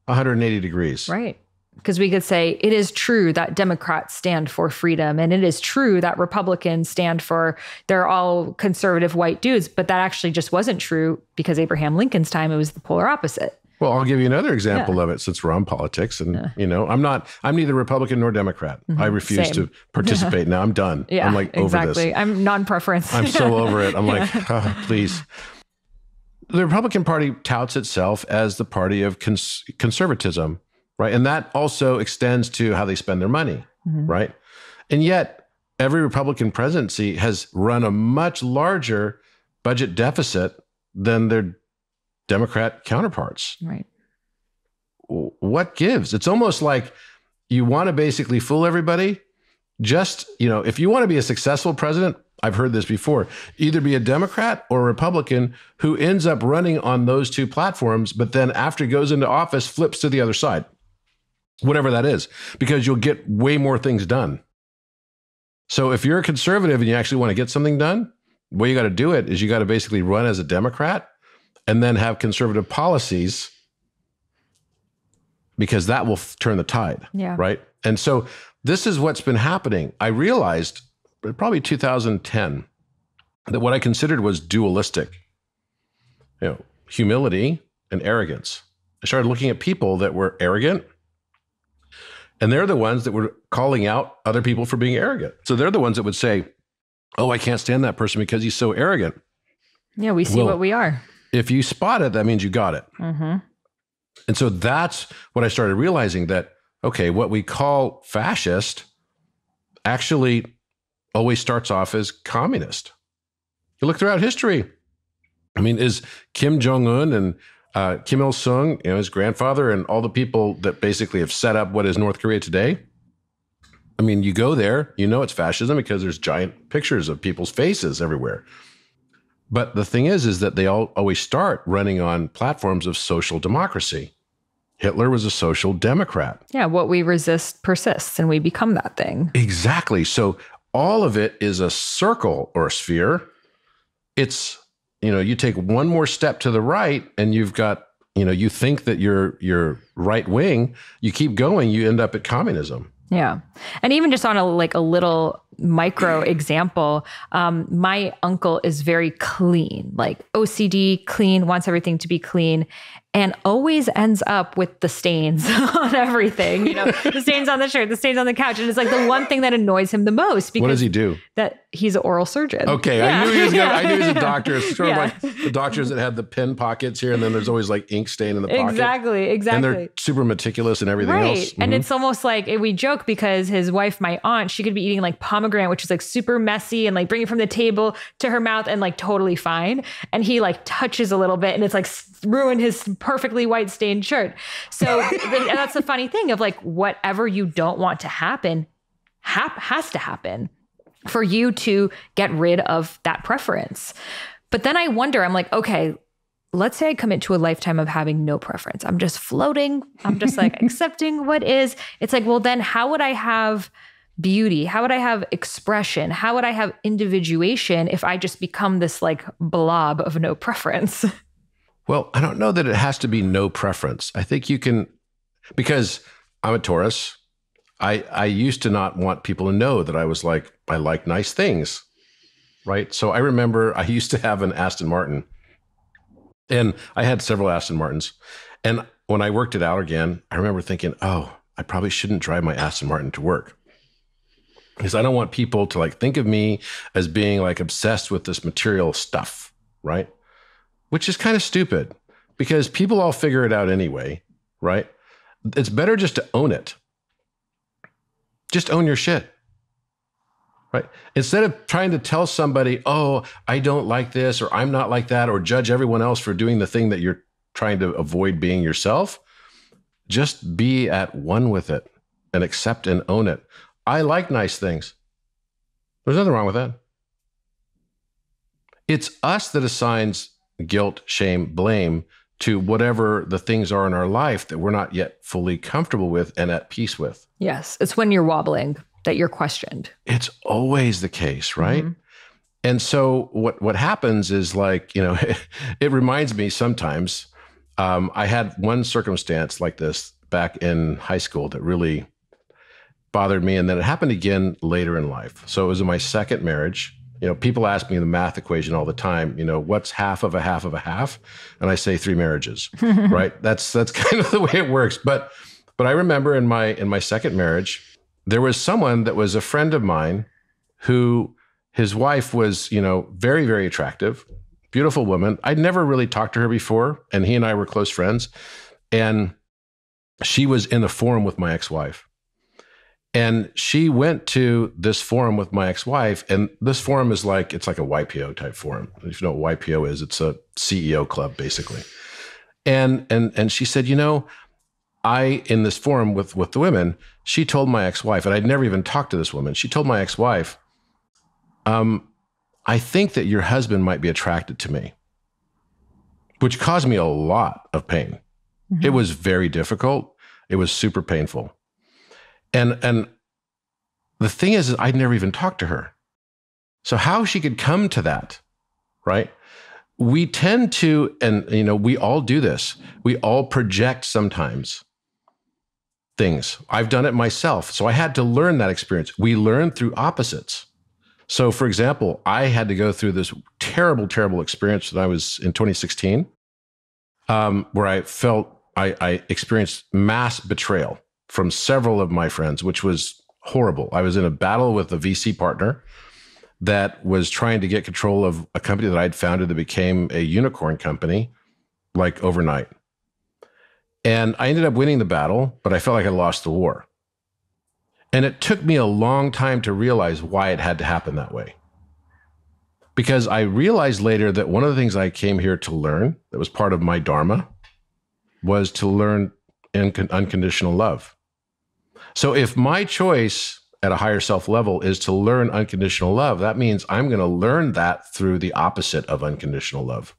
one hundred eighty degrees? Right. Because we could say, it is true that Democrats stand for freedom. And it is true that Republicans stand for, they're all conservative white dudes. But that actually just wasn't true because Abraham Lincoln's time, it was the polar opposite. Well, I'll give you another example yeah. of it since we're on politics. And, yeah. you know, I'm not, I'm neither Republican nor Democrat. Mm-hmm. I refuse Same. to participate now. I'm done. Yeah, I'm like over exactly. this. I'm non-preference. I'm so over it. I'm yeah. like, oh, please. The Republican Party touts itself as the party of cons- conservatism, right? And that also extends to how they spend their money, mm-hmm. right? And yet every Republican presidency has run a much larger budget deficit than their Democrat counterparts. Right. What gives? It's almost like you want to basically fool everybody. Just, you know, if you want to be a successful president, I've heard this before, either be a Democrat or a Republican who ends up running on those two platforms, but then after he goes into office, flips to the other side, whatever that is, because you'll get way more things done. So if you're a conservative and you actually want to get something done, the way you got to do it is you got to basically run as a Democrat and then have conservative policies, because that will f- turn the tide, yeah. right? And so this is what's been happening. I realized probably two thousand ten that what I considered was dualistic, you know, humility and arrogance. I started looking at people that were arrogant, and they're the ones that were calling out other people for being arrogant. So they're the ones that would say, oh, I can't stand that person because he's so arrogant. Yeah, we see well, what we are. If you spot it, that means you got it. Mm-hmm. And so that's what I started realizing, that, okay, what we call fascist actually always starts off as communist. You look throughout history. I mean, is Kim Jong-un and uh, Kim Il-sung, you know, his grandfather, and all the people that basically have set up what is North Korea today? I mean, you go there, you know it's fascism because there's giant pictures of people's faces everywhere. But the thing is, is that they all always start running on platforms of social democracy. Hitler was a social democrat. Yeah, what we resist persists, and we become that thing. Exactly. So all of it is a circle or a sphere. It's, you know, you take one more step to the right and you've got, you know, you think that you're, you're right wing, you keep going, you end up at communism. Yeah. And even just on a like a little micro example, um, my uncle is very clean, like O C D, clean, wants everything to be clean, and always ends up with the stains on everything. You know, the stains on the shirt, the stains on the couch. And it's like the one thing that annoys him the most. Because what does he do? That he's an oral surgeon. Okay. Yeah. I knew he was gonna, I knew he was a doctor. It's sort yeah. of like the doctors that have the pen pockets here, and then there's always like ink stain in the pocket. Exactly. Exactly. And they're super meticulous and everything right. else. Mm-hmm. And it's almost like, we joke because his wife, my aunt, she could be eating like pomegranate, which is like super messy and like bring it from the table to her mouth and like totally fine. And he like touches a little bit and it's like ruined his perfectly white stained shirt. So and that's the funny thing of like, whatever you don't want to happen hap- has to happen for you to get rid of that preference. But then I wonder, I'm like, okay, let's say I commit to a lifetime of having no preference. I'm just floating. I'm just like accepting what is. It's like, well, then how would I have beauty? How would I have expression? How would I have individuation if I just become this like blob of no preference? Well, I don't know that it has to be no preference. I think you can, because I'm a Taurus. I, I used to not want people to know that I was like, I like nice things, right? So I remember I used to have an Aston Martin, and I had several Aston Martins. And when I worked at Allergan, I remember thinking, oh, I probably shouldn't drive my Aston Martin to work, because I don't want people to like think of me as being like obsessed with this material stuff, right? Which is kind of stupid, because people all figure it out anyway, right? It's better just to own it. Just own your shit, right? Instead of trying to tell somebody, oh, I don't like this, or I'm not like that, or judge everyone else for doing the thing that you're trying to avoid being yourself, just be at one with it and accept and own it. I like nice things. There's nothing wrong with that. It's us that assigns guilt, shame, blame to whatever the things are in our life that we're not yet fully comfortable with and at peace with. Yes. It's when you're wobbling that you're questioned. It's always the case, right? Mm-hmm. And so what, what happens is like, you know, it, it reminds me sometimes, um, I had one circumstance like this back in high school that really bothered me. And then it happened again later in life. So it was in my second marriage. You know, people ask me the math equation all the time, you know, what's half of a half of a half? And I say three marriages, right? That's that's kind of the way it works. But but I remember in my in my second marriage, there was someone that was a friend of mine who his wife was, you know, very, very attractive, beautiful woman. I'd never really talked to her before, and he and I were close friends. And she was in a forum with my ex-wife. And she went to this forum with my ex-wife, and this forum is like, it's like a Y P O type forum. If you know what Y P O is, it's a C E O club, basically. And and and she said, you know, I, in this forum with, with the women, she told my ex-wife, and I'd never even talked to this woman, she told my ex-wife, um, I think that your husband might be attracted to me, which caused me a lot of pain. Mm-hmm. It was very difficult. It was super painful. And and the thing is, is, I'd never even talked to her. So how she could come to that, right? We tend to, and you know, we all do this. We all project sometimes things. I've done it myself. So I had to learn that experience. We learn through opposites. So for example, I had to go through this terrible, terrible experience that I was in twenty sixteen, um, where I felt, I, I experienced mass betrayal from several of my friends, which was horrible. I was in a battle with a V C partner that was trying to get control of a company that I'd founded that became a unicorn company, like overnight. And I ended up winning the battle, but I felt like I lost the war. And it took me a long time to realize why it had to happen that way. Because I realized later that one of the things I came here to learn, that was part of my Dharma, was to learn uncon- unconditional love. So if my choice at a higher self level is to learn unconditional love, that means I'm going to learn that through the opposite of unconditional love,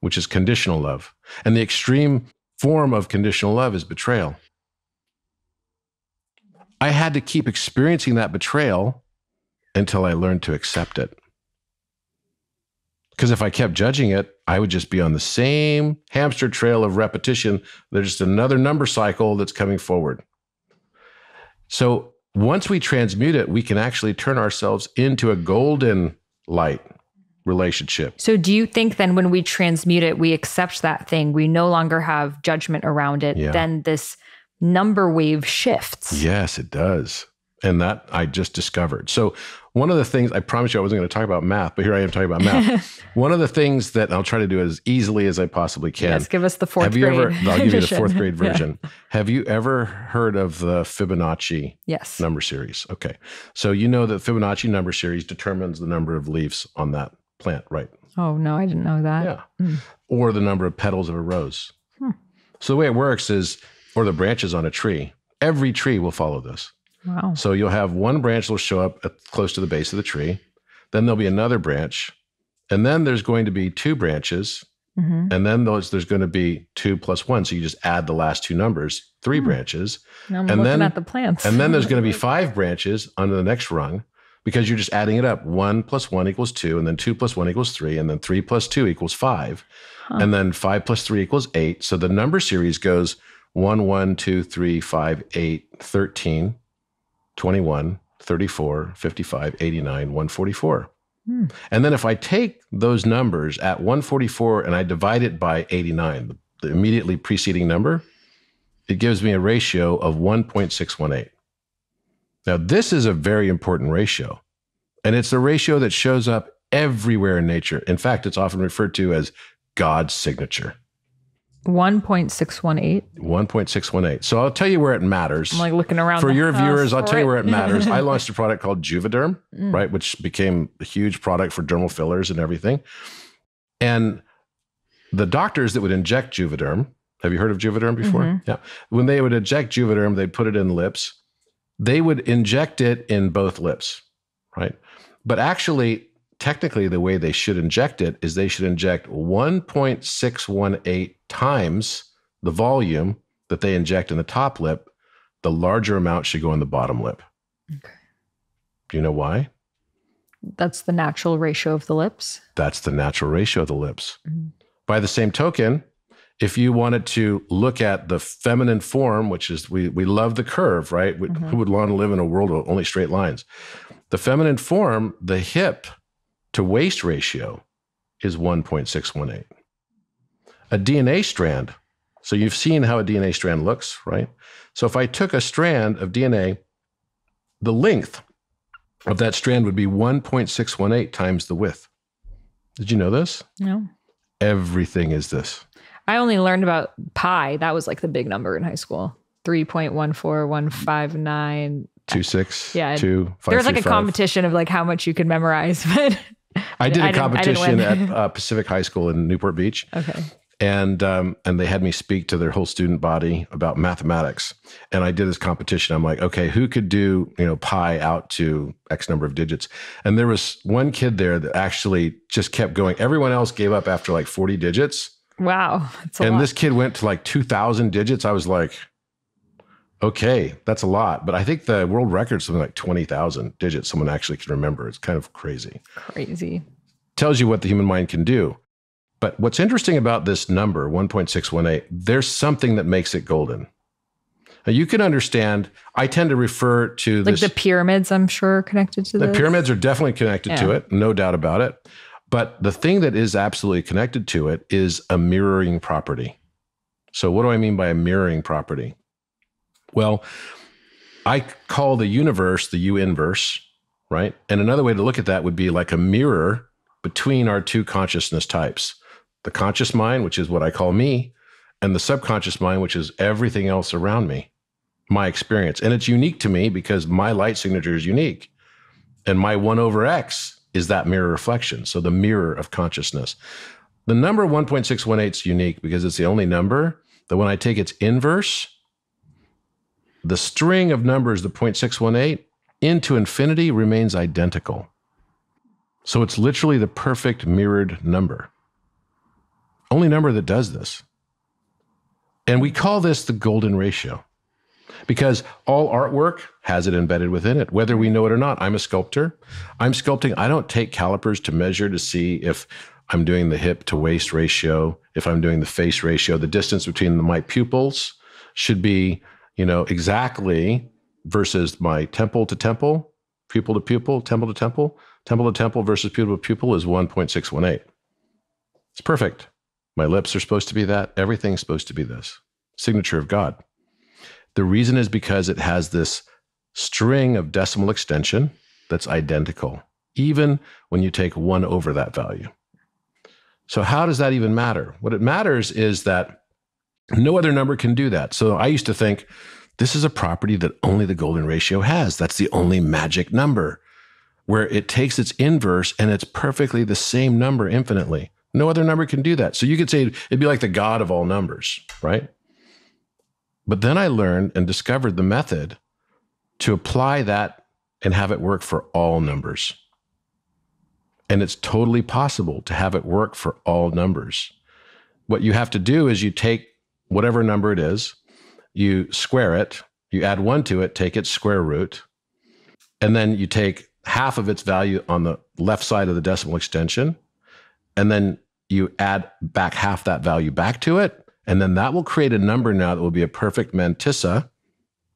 which is conditional love. And the extreme form of conditional love is betrayal. I had to keep experiencing that betrayal until I learned to accept it. Because if I kept judging it, I would just be on the same hamster trail of repetition. There's just another number cycle that's coming forward. So once we transmute it, we can actually turn ourselves into a golden light relationship. So do you think then when we transmute it, we accept that thing, we no longer have judgment around it, yeah. Then this number wave shifts? Yes, it does. And that I just discovered. So one of the things, I promised you I wasn't going to talk about math, but here I am talking about math. One of the things that I'll try to do as easily as I possibly can. Yes, give us the fourth have grade you ever, I'll give you the fourth grade version. Yeah. Have you ever heard of the Fibonacci yes. number series? Okay. So you know that Fibonacci number series determines the number of leaves on that plant, right? Oh, no, I didn't know that. Yeah. Mm. Or the number of petals of a rose. Hmm. So the way it works is, or the branches on a tree, every tree will follow this. Wow. So you'll have one branch that'll show up at close to the base of the tree. Then there'll be another branch. And then there's going to be two branches. Mm-hmm. And then those, there's going to be two plus one. So you just add the last two numbers, three mm-hmm. branches. Now I'm and looking then, at the plants. And then there's going to be five branches under the next rung because you're just adding it up. One plus one equals two. And then two plus one equals three. And then three plus two equals five. Huh. And then five plus three equals eight. So the number series goes one, one, two, three, five, eight, thirteen. twenty-one, thirty-four, fifty-five, eighty-nine, one hundred forty-four. Hmm. And then if I take those numbers at one hundred forty-four and I divide it by eighty-nine, the immediately preceding number, it gives me a ratio of one point six one eight. Now, this is a very important ratio. And it's a ratio that shows up everywhere in nature. In fact, it's often referred to as God's signature. one point six one eight. one point six one eight. So I'll tell you where it matters. I'm like looking around. For your viewers, I'll tell you where it matters. I launched a product called Juvederm, mm. right, which became a huge product for dermal fillers and everything. And the doctors that would inject Juvederm, have you heard of Juvederm before? Mm-hmm. Yeah. When they would inject Juvederm, they'd put it in lips. They would inject it in both lips, right? But actually, technically, the way they should inject it is they should inject one point six one eight times the volume that they inject in the top lip. The larger amount should go in the bottom lip. Okay. Do you know why? That's the natural ratio of the lips. That's the natural ratio of the lips. Mm-hmm. By the same token, if you wanted to look at the feminine form, which is we we love the curve, right? We, mm-hmm. Who would want to live in a world of only straight lines? The feminine form, the hip to waist ratio is one point six one eight. A D N A strand, so you've seen how a D N A strand looks, right? So if I took a strand of D N A, the length of that strand would be one point six one eight times the width. Did you know this? No. Everything is this. I only learned about pi. That was like the big number in high school. three point one four one five nine two six Yeah. Two, five, there was like three, a five. Competition of like how much you could memorize. But I did I a competition at uh, Pacific High School in Newport Beach. Okay. And um, and they had me speak to their whole student body about mathematics. And I did this competition. I'm like, okay, who could do, you know, pi out to X number of digits? And there was one kid there that actually just kept going. Everyone else gave up after like forty digits. Wow. That's a and lot. This kid went to like two thousand digits. I was like, okay, that's a lot. But I think the world record is something like twenty thousand digits someone actually can remember. It's kind of crazy. Crazy. Tells you what the human mind can do. But what's interesting about this number, one point six one eight, there's something that makes it golden. Now, you can understand, I tend to refer to this. Like the pyramids, I'm sure, are connected to this. The pyramids are definitely connected yeah. to it, no doubt about it. But the thing that is absolutely connected to it is a mirroring property. So what do I mean by a mirroring property? Well, I call the universe the U-inverse, right? And another way to look at that would be like a mirror between our two consciousness types. The conscious mind, which is what I call me, and the subconscious mind, which is everything else around me, my experience. And it's unique to me because my light signature is unique. And my one over X is that mirror reflection. So the mirror of consciousness. The number one point six one eight is unique because it's the only number that when I take its inverse, the string of numbers, the zero point six one eight, into infinity remains identical. So it's literally the perfect mirrored number. Only number that does this. And we call this the golden ratio because all artwork has it embedded within it, whether we know it or not. I'm a sculptor. I'm sculpting. I don't take calipers to measure to see if I'm doing the hip to waist ratio, if I'm doing the face ratio. The distance between my pupils should be, you know, exactly versus my temple to temple, pupil to pupil, temple to temple, temple to temple versus pupil to pupil is one point six one eight. It's perfect. My lips are supposed to be that. Everything's supposed to be this. Signature of God. The reason is because it has this string of decimal extension that's identical, even when you take one over that value. So how does that even matter? What it matters is that no other number can do that. So I used to think, this is a property that only the golden ratio has. That's the only magic number, where it takes its inverse and it's perfectly the same number infinitely. No other number can do that. So you could say it'd be like the God of all numbers, right? But then I learned and discovered the method to apply that and have it work for all numbers. And it's totally possible to have it work for all numbers. What you have to do is you take whatever number it is, you square it, you add one to it, take its square root, and then you take half of its value on the left side of the decimal extension, and then you add back half that value back to it, and then that will create a number now that will be a perfect mantissa,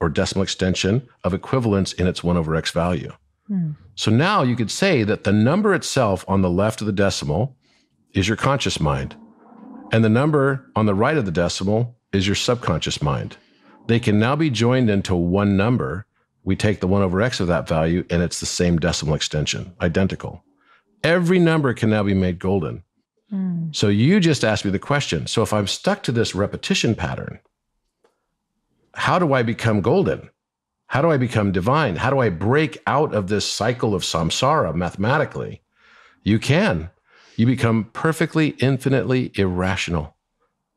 or decimal extension, of equivalence in its one over X value. Hmm. So now you could say that the number itself on the left of the decimal is your conscious mind, and the number on the right of the decimal is your subconscious mind. They can now be joined into one number. We take the one over X of that value, and it's the same decimal extension, identical. Every number can now be made golden. Mm. So you just asked me the question. So if I'm stuck to this repetition pattern, how do I become golden? How do I become divine? How do I break out of this cycle of samsara mathematically? You can. You become perfectly, infinitely irrational.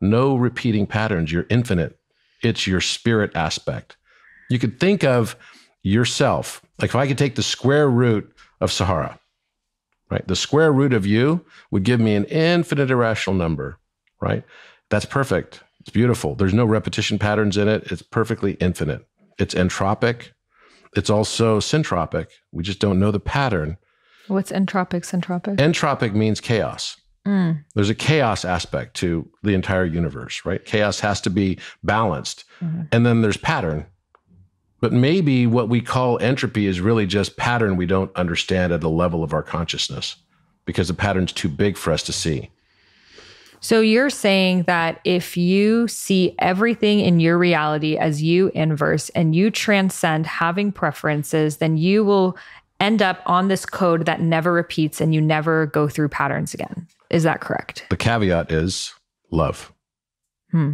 No repeating patterns. You're infinite. It's your spirit aspect. You could think of yourself. Like if I could take the square root of Sahara, right? The square root of you would give me an infinite irrational number, right? That's perfect. It's beautiful. There's no repetition patterns in it. It's perfectly infinite. It's entropic. It's also syntropic. We just don't know the pattern. What's entropic, syntropic? Entropic means chaos. Mm. There's a chaos aspect to the entire universe, right? Chaos has to be balanced. Mm-hmm. And then there's pattern. But maybe what we call entropy is really just pattern we don't understand at the level of our consciousness because the pattern's too big for us to see. So you're saying that if you see everything in your reality as you inverse and you transcend having preferences, then you will end up on this code that never repeats and you never go through patterns again. Is that correct? The caveat is love. Hmm.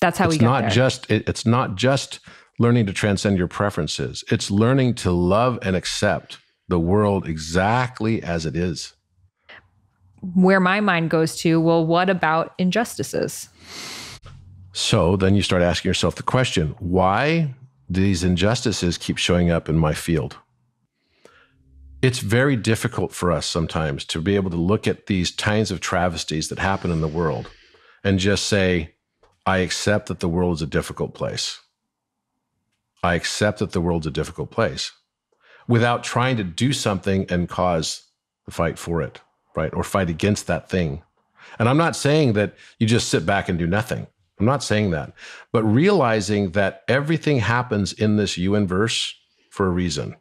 That's how it's we get not there. Just, it, it's not just learning to transcend your preferences. It's learning to love and accept the world exactly as it is. Where my mind goes to, well, what about injustices? So then you start asking yourself the question, why do these injustices keep showing up in my field? It's very difficult for us sometimes to be able to look at these kinds of travesties that happen in the world and just say, I accept that the world is a difficult place. I accept that the world's a difficult place without trying to do something and cause the fight for it, right? Or fight against that thing. And I'm not saying that you just sit back and do nothing. I'm not saying that, but realizing that everything happens in this universe for a reason.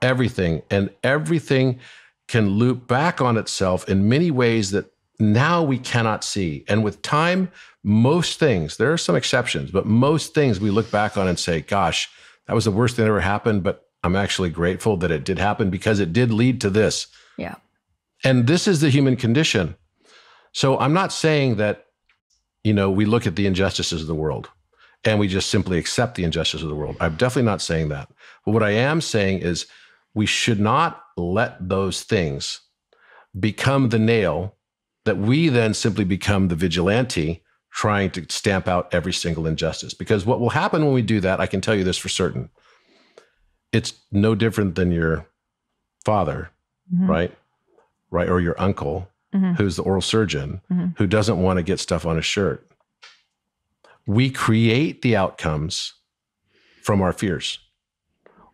Everything, and everything can loop back on itself in many ways that now we cannot see. And with time, most things, there are some exceptions, but most things we look back on and say, gosh, that was the worst thing that ever happened, but I'm actually grateful that it did happen because it did lead to this. Yeah. And this is the human condition. So I'm not saying that, you know, we look at the injustices of the world and we just simply accept the injustices of the world. I'm definitely not saying that. But what I am saying is we should not let those things become the nail that we then simply become the vigilante trying to stamp out every single injustice. Because what will happen when we do that, I can tell you this for certain, it's no different than your father, mm-hmm. right? Right, or your uncle, mm-hmm. who's the oral surgeon, mm-hmm. who doesn't want to get stuff on his shirt. We create the outcomes from our fears.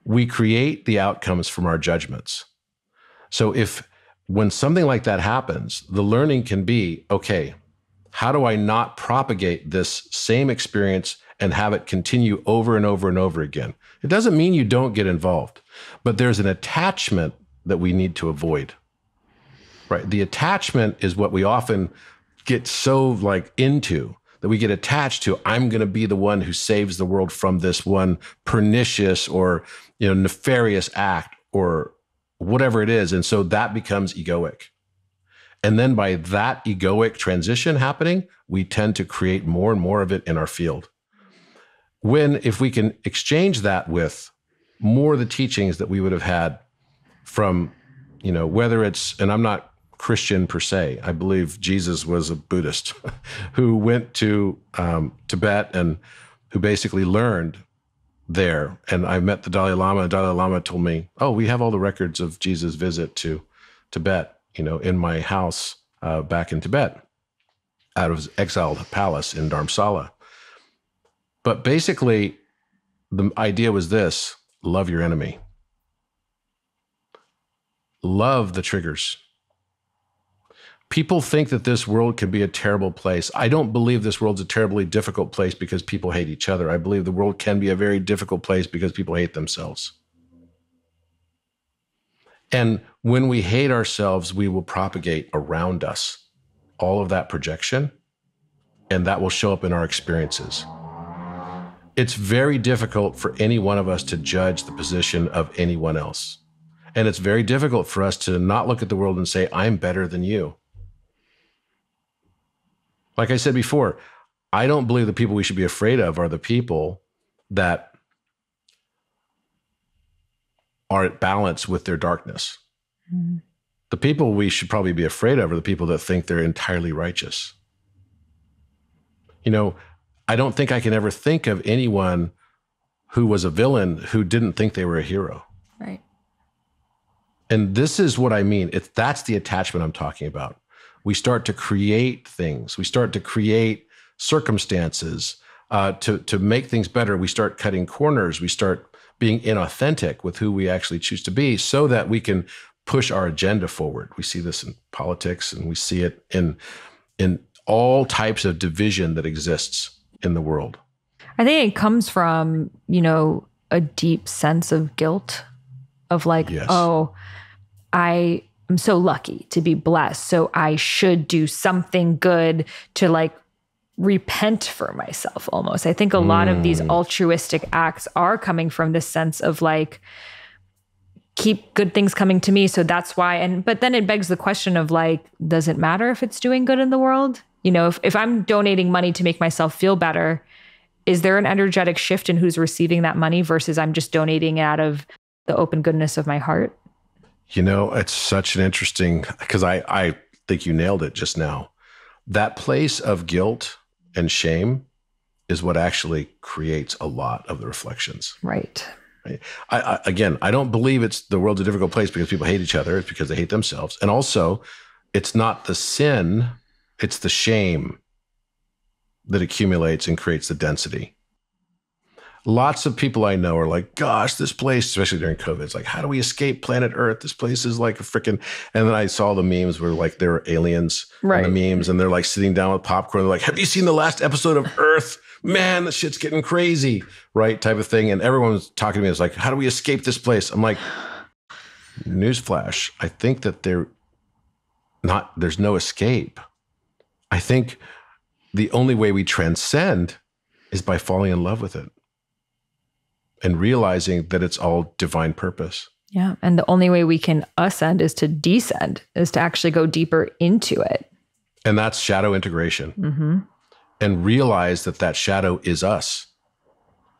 We create the outcomes from our judgments. So if, when something like that happens, the learning can be, okay, how do I not propagate this same experience and have it continue over and over and over again? It doesn't mean you don't get involved, but there's an attachment that we need to avoid. Right? The attachment is what we often get so like into, that we get attached to. I'm going to be the one who saves the world from this one pernicious or, you know, nefarious act or whatever it is. And so that becomes egoic. And then by that egoic transition happening, we tend to create more and more of it in our field. When, if we can exchange that with more of the teachings that we would have had from, you know, whether it's, and I'm not Christian per se, I believe Jesus was a Buddhist who went to um, Tibet and who basically learned there. And I met the Dalai Lama, and the Dalai Lama told me, oh, we have all the records of Jesus' visit to Tibet, you know, in my house uh, back in Tibet, out of his exiled palace in Dharamsala. But basically, the idea was this, love your enemy. Love the triggers. People think that this world can be a terrible place. I don't believe this world's a terribly difficult place because people hate each other. I believe the world can be a very difficult place because people hate themselves. And when we hate ourselves, we will propagate around us all of that projection, and that will show up in our experiences. It's very difficult for any one of us to judge the position of anyone else. And it's very difficult for us to not look at the world and say, I'm better than you. Like I said before, I don't believe the people we should be afraid of are the people that are at balance with their darkness. Mm-hmm. The people we should probably be afraid of are the people that think they're entirely righteous. You know, I don't think I can ever think of anyone who was a villain who didn't think they were a hero. Right. And this is what I mean. It's, that's the attachment I'm talking about. We start to create things. We start to create circumstances uh, to, to make things better. We start cutting corners. We start being inauthentic with who we actually choose to be so that we can push our agenda forward. We see this in politics, and we see it in, in all types of division that exists in the world. I think it comes from, you know, a deep sense of guilt of like, yes. oh, I am so lucky to be blessed. So I should do something good to like repent for myself almost. I think a lot mm. of these altruistic acts are coming from this sense of like, keep good things coming to me. So that's why. And, but then it begs the question of like, does it matter if it's doing good in the world? You know, if, if I'm donating money to make myself feel better, is there an energetic shift in who's receiving that money versus I'm just donating out of the open goodness of my heart? You know, it's such an interesting, because I, I think you nailed it just now. That place of guilt and shame is what actually creates a lot of the reflections. Right. I, I, again, I don't believe it's the world's a difficult place because people hate each other. It's because they hate themselves. And also, it's not the sin, it's the shame that accumulates and creates the density. Lots of people I know are like, gosh, this place, especially during COVID, it's like, how do we escape planet Earth? This place is like a freaking... And then I saw the memes where like there were aliens right. on the memes and they're like sitting down with popcorn. They're like, have you seen the last episode of Earth? Man, the shit's getting crazy, right? Type of thing. And everyone was talking to me. It's like, how do we escape this place? I'm like, newsflash. I think that they're not, there's no escape. I think the only way we transcend is by falling in love with it and realizing that it's all divine purpose. Yeah. And the only way we can ascend is to descend, is to actually go deeper into it. And that's shadow integration. Mm-hmm. And realize that that shadow is us.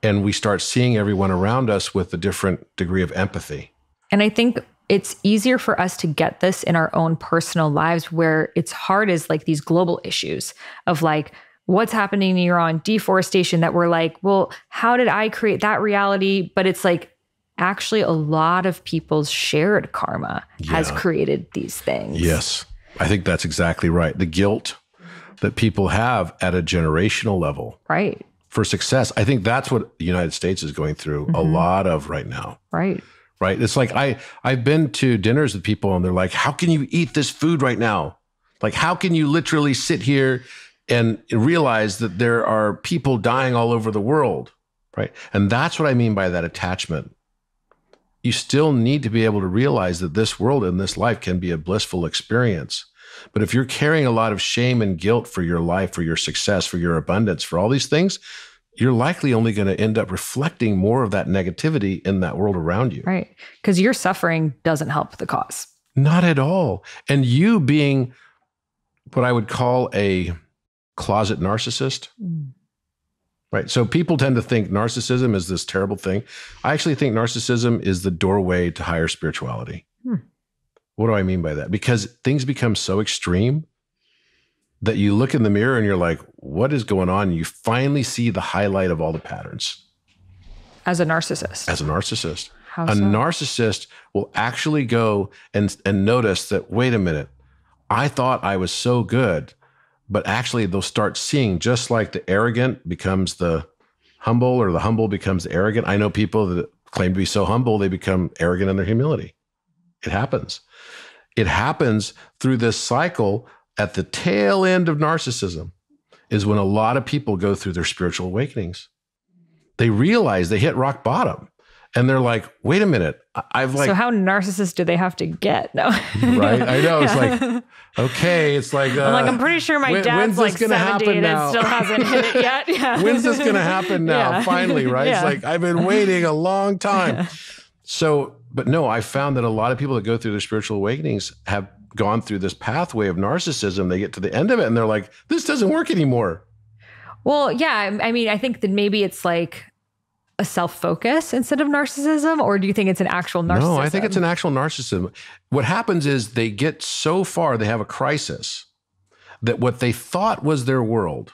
And we start seeing everyone around us with a different degree of empathy. And I think it's easier for us to get this in our own personal lives, where it's hard is like these global issues of like, what's happening in Iran, deforestation, that we're like, well, how did I create that reality? But it's like, actually a lot of people's shared karma yeah. has created these things. Yes, I think that's exactly right. The guilt that people have at a generational level right. for success. I think that's what the United States is going through mm-hmm. a lot of right now. Right. Right. It's like, I, I've been to dinners with people and they're like, how can you eat this food right now? Like, how can you literally sit here and realize that there are people dying all over the world? Right. And that's what I mean by that attachment. You still need to be able to realize that this world and this life can be a blissful experience. But if you're carrying a lot of shame and guilt for your life, for your success, for your abundance, for all these things, you're likely only going to end up reflecting more of that negativity in that world around you. Right. Because your suffering doesn't help the cause. Not at all. And you being what I would call a closet narcissist. Mm. Right. So people tend to think narcissism is this terrible thing. I actually think narcissism is the doorway to higher spirituality. Hmm. What do I mean by that? Because things become so extreme that you look in the mirror and you're like, what is going on? You finally see the highlight of all the patterns. As a narcissist. As a narcissist. How so? A narcissist will actually go and, and notice that, wait a minute, I thought I was so good, but actually they'll start seeing, just like the arrogant becomes the humble or the humble becomes the arrogant. I know people that claim to be so humble, they become arrogant in their humility. It happens. It happens through this cycle. At the tail end of narcissism is when a lot of people go through their spiritual awakenings. They realize they hit rock bottom and they're like, wait a minute, I've like- So how narcissist do they have to get? No. Right, I know, it's like, okay, it's like- uh, I'm like, I'm pretty sure my when, dad's like seventy and it still hasn't hit it yet. Yeah. When's this gonna happen now, yeah. finally, right? Yeah. It's like, I've been waiting a long time. Yeah. So, but no, I found that a lot of people that go through their spiritual awakenings have gone through this pathway of narcissism. They get to the end of it and they're like, this doesn't work anymore. Well, yeah. I mean, I think that maybe it's like a self-focus instead of narcissism, or do you think it's an actual narcissism? No, I think it's an actual narcissism. What happens is they get so far, they have a crisis that what they thought was their world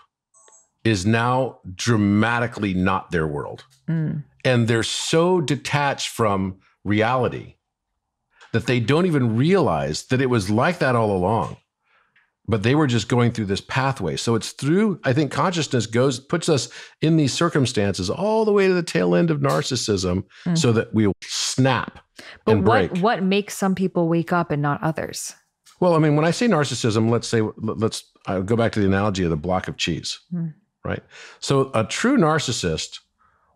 is now dramatically not their world. Mm. And they're so detached from reality that they don't even realize that it was like that all along, but they were just going through this pathway. So it's through, I think consciousness goes, puts us in these circumstances all the way to the tail end of narcissism mm. so that we snap but and break. What, what makes some people wake up and not others? Well, I mean, when I say narcissism, let's say, let's I'll go back to the analogy of the block of cheese, mm. right? So a true narcissist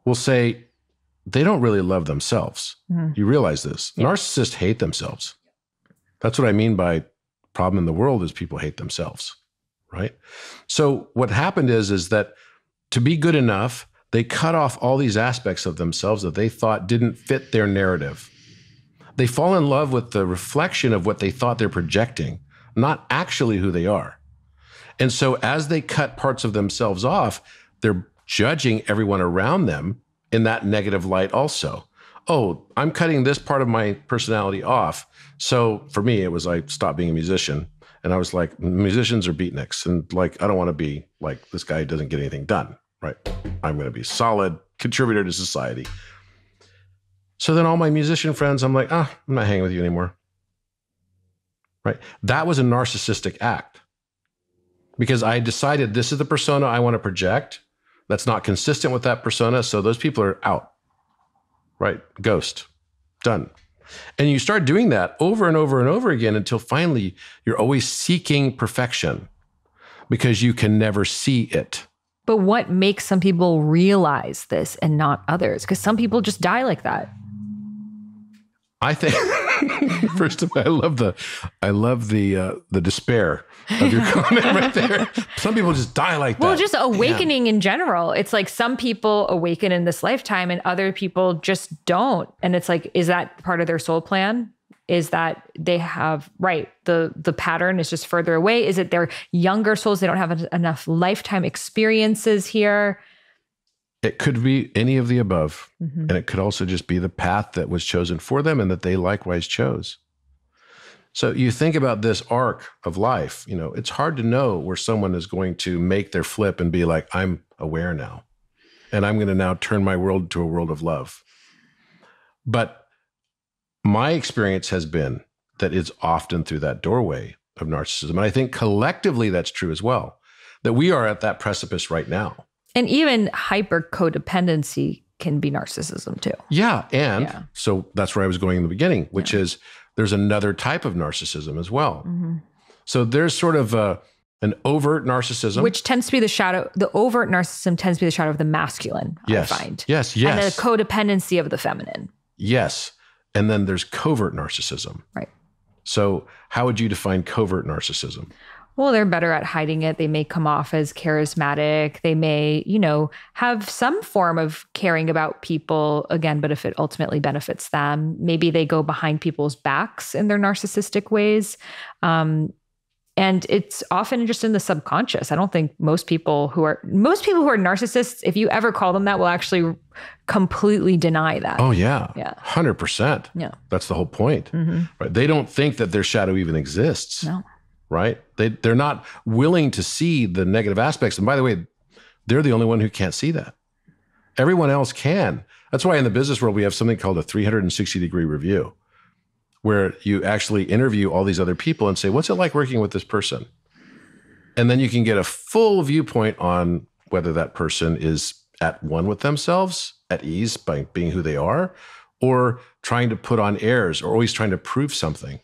will say they don't really love themselves. Mm-hmm. You realize this. Yeah. Narcissists hate themselves. That's what I mean by problem in the world is people hate themselves, right? So what happened is, is that to be good enough, they cut off all these aspects of themselves that they thought didn't fit their narrative. They fall in love with the reflection of what they thought they're projecting, not actually who they are. And so as they cut parts of themselves off, they're judging everyone around them in that negative light also. Oh, I'm cutting this part of my personality off. So for me, it was I stopped being a musician. And I was like, musicians are beatniks. And like, I don't want to be like, this guy doesn't get anything done, right? I'm going to be a solid contributor to society. So then all my musician friends, I'm like, ah, I'm not hanging with you anymore, right? That was a narcissistic act because I decided this is the persona I want to project. That's not consistent with that persona. So those people are out, right? Ghost, done. And you start doing that over and over and over again until finally you're always seeking perfection because you can never see it. But what makes some people realize this and not others? Because some people just die like that. I think, first of all, I love the, I love the, uh, the despair of your comment right there. Some people just die like that. Well, just awakening yeah. in general. It's like some people awaken in this lifetime and other people just don't. And it's like, is that part of their soul plan? Is that they have, right, the, the pattern is just further away. Is it their younger souls? They don't have en- enough lifetime experiences here. It could be any of the above. Mm-hmm. And it could also just be the path that was chosen for them and that they likewise chose. So you think about this arc of life, you know, it's hard to know where someone is going to make their flip and be like, I'm aware now, and I'm going to now turn my world into a world of love. But my experience has been that it's often through that doorway of narcissism. And I think collectively that's true as well, that we are at that precipice right now. And even hyper codependency can be narcissism too. Yeah. And yeah. so that's where I was going in the beginning, which yeah. is there's another type of narcissism as well. Mm-hmm. So there's sort of a, an overt narcissism. Which tends to be the shadow, the overt narcissism tends to be the shadow of the masculine, yes. I find. Yes, yes. And the codependency of the feminine. Yes. And then there's covert narcissism. Right. So how would you define covert narcissism? Well, they're better at hiding it. They may come off as charismatic. They may, you know, have some form of caring about people again, but if it ultimately benefits them, maybe they go behind people's backs in their narcissistic ways. Um, and it's often just in the subconscious. I don't think most people who are, most people who are narcissists, if you ever call them that, will actually completely deny that. Oh yeah. Yeah. one hundred percent. Yeah. That's the whole point. Mm-hmm. Right? They don't think that their shadow even exists. No. Right? They, they're not willing to see the negative aspects. And by the way, they're the only one who can't see that. Everyone else can. That's why in the business world, we have something called a three sixty degree review, where you actually interview all these other people and say, what's it like working with this person? And then you can get a full viewpoint on whether that person is at one with themselves, at ease by being who they are, or trying to put on airs, or always trying to prove something,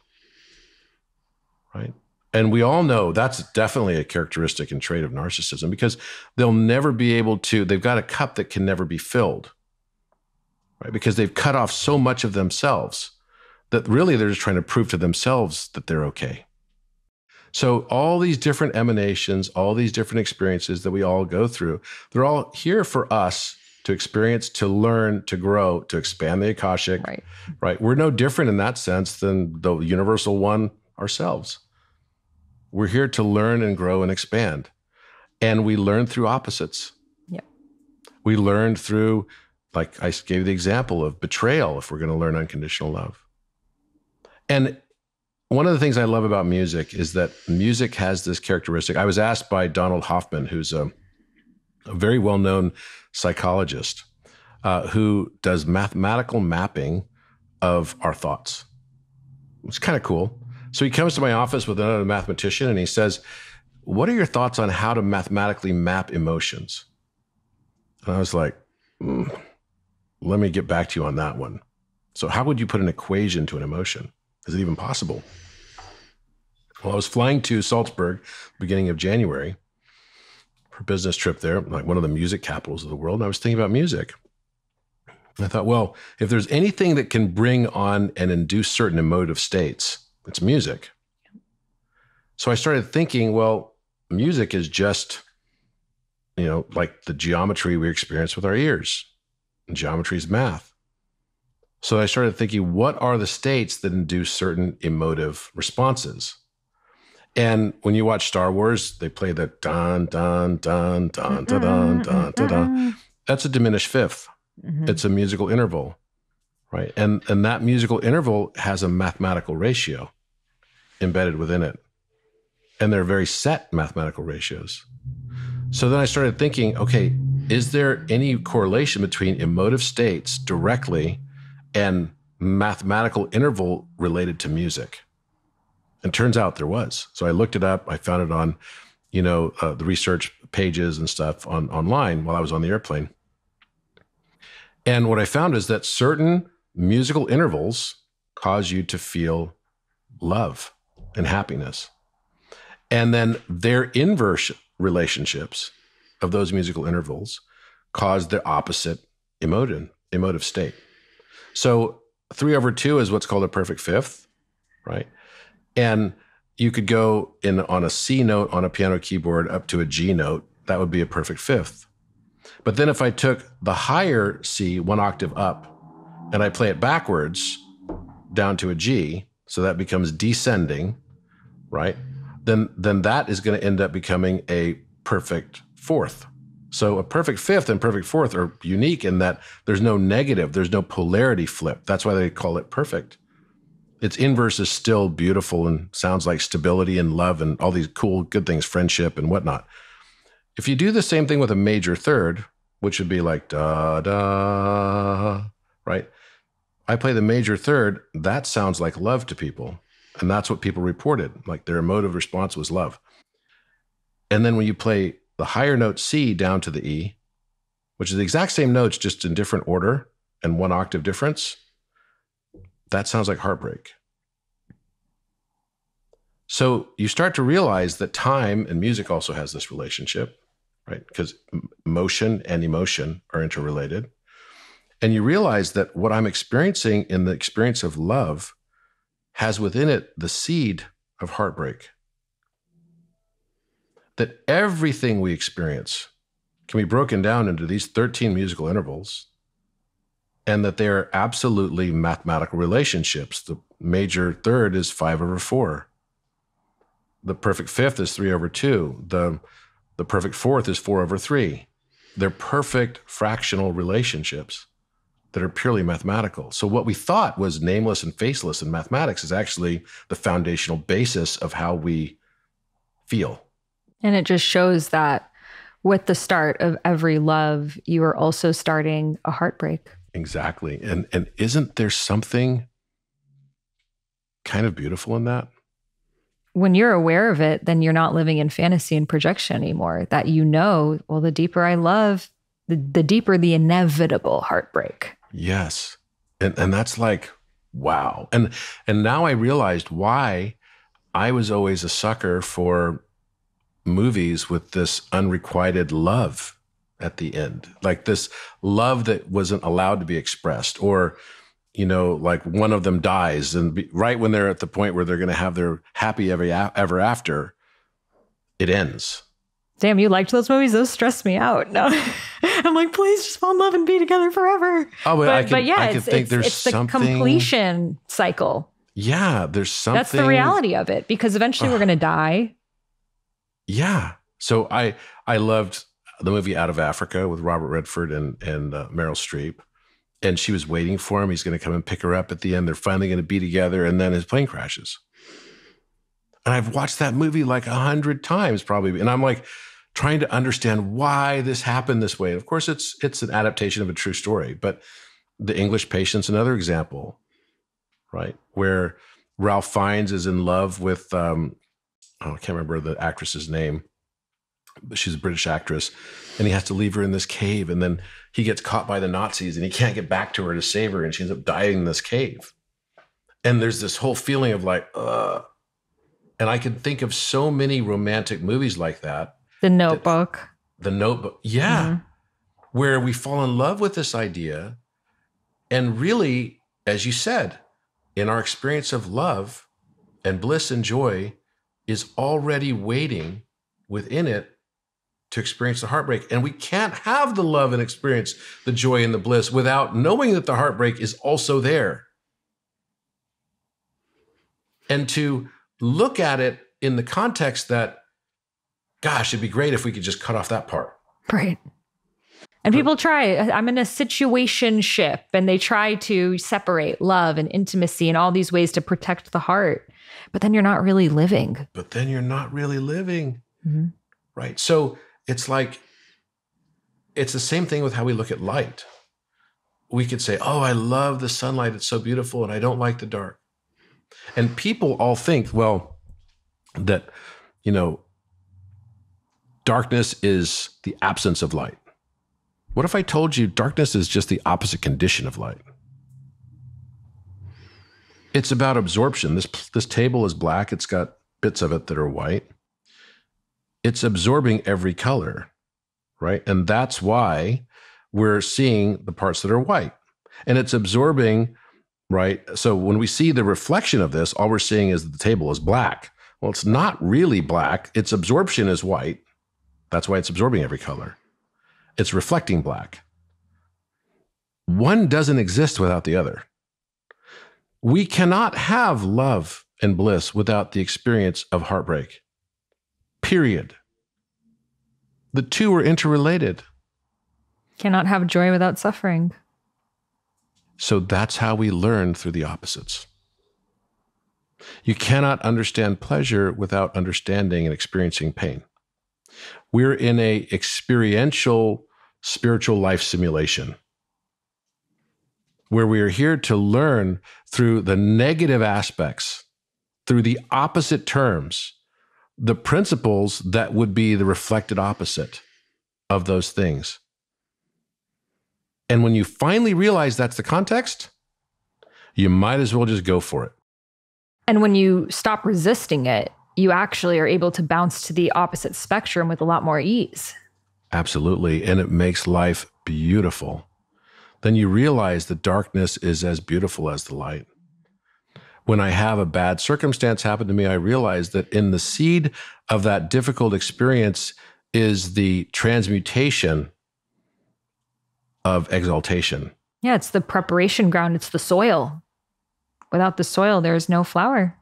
right? And we all know that's definitely a characteristic and trait of narcissism because they'll never be able to, they've got a cup that can never be filled, right? Because they've cut off so much of themselves that really they're just trying to prove to themselves that they're okay. So all these different emanations, all these different experiences that we all go through, they're all here for us to experience, to learn, to grow, to expand the Akashic, right? right? We're no different in that sense than the universal one ourselves. We're here to learn and grow and expand. And we learn through opposites. Yeah. We learn through, like I gave the example of betrayal, if we're going to learn unconditional love. And one of the things I love about music is that music has this characteristic. I was asked by Donald Hoffman, who's a, a very well-known psychologist, uh, who does mathematical mapping of our thoughts. It's kind of cool. So he comes to my office with another mathematician and he says, what are your thoughts on how to mathematically map emotions? And I was like, mm, let me get back to you on that one. So how would you put an equation to an emotion? Is it even possible? Well, I was flying to Salzburg, beginning of January, for business trip there, like one of the music capitals of the world. And I was thinking about music. And I thought, well, if there's anything that can bring on and induce certain emotive states, it's music. So I started thinking, well, music is just, you know, like the geometry we experience with our ears. And geometry is math. So I started thinking, what are the states that induce certain emotive responses? And when you watch Star Wars, they play the dun, dun, dun, dun, dun, dun, dun, dun, dun. That's a diminished fifth. Mm-hmm. It's a musical interval, right? And, and that musical interval has a mathematical ratio embedded within it. And they're very set mathematical ratios. So then I started thinking, okay, is there any correlation between emotive states directly and mathematical interval related to music? And turns out there was. So I looked it up. I found it on, you know, uh, the research pages and stuff on online while I was on the airplane. And what I found is that certain musical intervals cause you to feel love and happiness. And then their inverse relationships of those musical intervals cause the opposite emotive, emotive state. So three over two is what's called a perfect fifth, right? And you could go in on a C note on a piano keyboard up to a G note. That would be a perfect fifth. But then if I took the higher C one octave up and I play it backwards down to a G, so that becomes descending, right? Then, then that is going to end up becoming a perfect fourth. So a perfect fifth and perfect fourth are unique in that there's no negative, there's no polarity flip. That's why they call it perfect. Its inverse is still beautiful and sounds like stability and love and all these cool, good things, friendship and whatnot. If you do the same thing with a major third, which would be like da, da, right? I play the major third, that sounds like love to people. And that's what people reported, like their emotive response was love. And then when you play the higher note C down to the E, which is the exact same notes, just in different order and one octave difference, that sounds like heartbreak. So you start to realize that time and music also has this relationship, right? Because motion and emotion are interrelated. And you realize that what I'm experiencing in the experience of love has within it the seed of heartbreak. That everything we experience can be broken down into these thirteen musical intervals, and that they are absolutely mathematical relationships. The major third is five over four. The perfect fifth is three over two. The, the perfect fourth is four over three. They're perfect fractional relationships that are purely mathematical. So what we thought was nameless and faceless in mathematics is actually the foundational basis of how we feel. And it just shows that with the start of every love, you are also starting a heartbreak. Exactly. And, and isn't there something kind of beautiful in that? When you're aware of it, then you're not living in fantasy and projection anymore. That you know, well, the deeper I love, the, the deeper the inevitable heartbreak. Yes. And and that's like, wow. And and now I realized why I was always a sucker for movies with this unrequited love at the end. Like this love that wasn't allowed to be expressed, or you know, like one of them dies and be, right when they're at the point where they're going to have their happy ever, ever after, it ends. Damn, you liked those movies? Those stressed me out. No, I'm like, please just fall in love and be together forever. Oh, but, but, I can, but yeah, I can it's, think it's, there's it's something. It's the completion cycle. Yeah, there's something. That's the reality of it, because eventually uh, we're going to die. Yeah. So I, I loved the movie Out of Africa with Robert Redford and, and uh, Meryl Streep. And she was waiting for him. He's going to come and pick her up at the end. They're finally going to be together. And then his plane crashes. And I've watched that movie like a hundred times probably. And I'm like trying to understand why this happened this way. And of course, it's it's an adaptation of a true story. But The English Patient's another example, right? Where Ralph Fiennes is in love with, um, oh, I can't remember the actress's name. She's a British actress, and he has to leave her in this cave. And then he gets caught by the Nazis and he can't get back to her to save her. And she ends up dying in this cave. And there's this whole feeling of like, uh, and I can think of so many romantic movies like that. The Notebook. The Notebook. Yeah. Mm-hmm. Where we fall in love with this idea. And really, as you said, in our experience of love and bliss and joy is already waiting within it to experience the heartbreak. And we can't have the love and experience the joy and the bliss without knowing that the heartbreak is also there. And to look at it in the context that, gosh, it'd be great if we could just cut off that part. Right. And people try, I'm in a situationship, and they try to separate love and intimacy and all these ways to protect the heart. But then you're not really living. But then you're not really living. Mm-hmm. Right. So it's like, it's the same thing with how we look at light. We could say, oh, I love the sunlight. It's so beautiful. And I don't like the dark. And people all think, well, that, you know, darkness is the absence of light. What if I told you darkness is just the opposite condition of light? It's about absorption. This, this table is black. It's got bits of it that are white. It's absorbing every color, right? And that's why we're seeing the parts that are white. And it's absorbing, right? So when we see the reflection of this, all we're seeing is that the table is black. Well, it's not really black. Its absorption is white. That's why it's absorbing every color. It's reflecting black. One doesn't exist without the other. We cannot have love and bliss without the experience of heartbreak, period. The two are interrelated. Cannot have joy without suffering. So that's how we learn through the opposites. You cannot understand pleasure without understanding and experiencing pain. We're in an experiential spiritual life simulation where we are here to learn through the negative aspects, through the opposite terms, the principles that would be the reflected opposite of those things. And when you finally realize that's the context, you might as well just go for it. And when you stop resisting it, you actually are able to bounce to the opposite spectrum with a lot more ease. Absolutely. And it makes life beautiful. Then you realize the darkness is as beautiful as the light. When I have a bad circumstance happen to me, I realize that in the seed of that difficult experience is the transmutation of exaltation. Yeah, it's the preparation ground. It's the soil. Without the soil, there is no flower.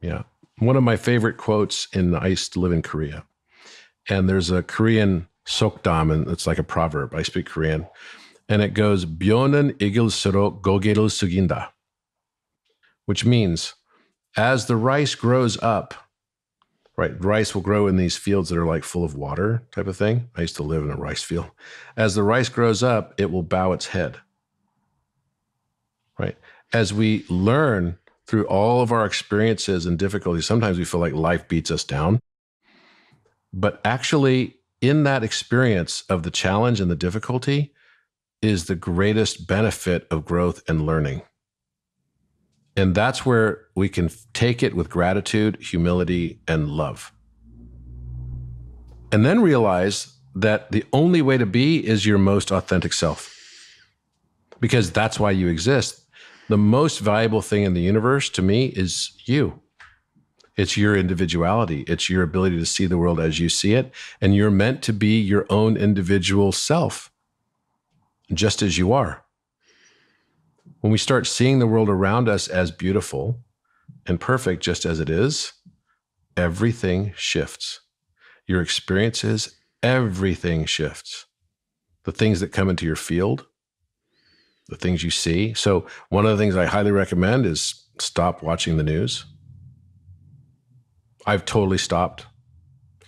Yeah. One of my favorite quotes in, I used to live in Korea, and there's a Korean sokdam, and it's like a proverb. I speak Korean, and it goes, "Byo는 이길수록 고개를 숙인다," which means as the rice grows up, right? Rice will grow in these fields that are like full of water type of thing. I used to live in a rice field. As the rice grows up, it will bow its head, right? As we learn through all of our experiences and difficulties, sometimes we feel like life beats us down. But actually, in that experience of the challenge and the difficulty is the greatest benefit of growth and learning. And that's where we can take it with gratitude, humility, and love. And then realize that the only way to be is your most authentic self, because that's why you exist. The most valuable thing in the universe to me is you. It's your individuality. It's your ability to see the world as you see it. And you're meant to be your own individual self, just as you are. When we start seeing the world around us as beautiful and perfect, just as it is, everything shifts. Your experiences, everything shifts. The things that come into your field, the things you see. So one of the things I highly recommend is stop watching the news. I've totally stopped.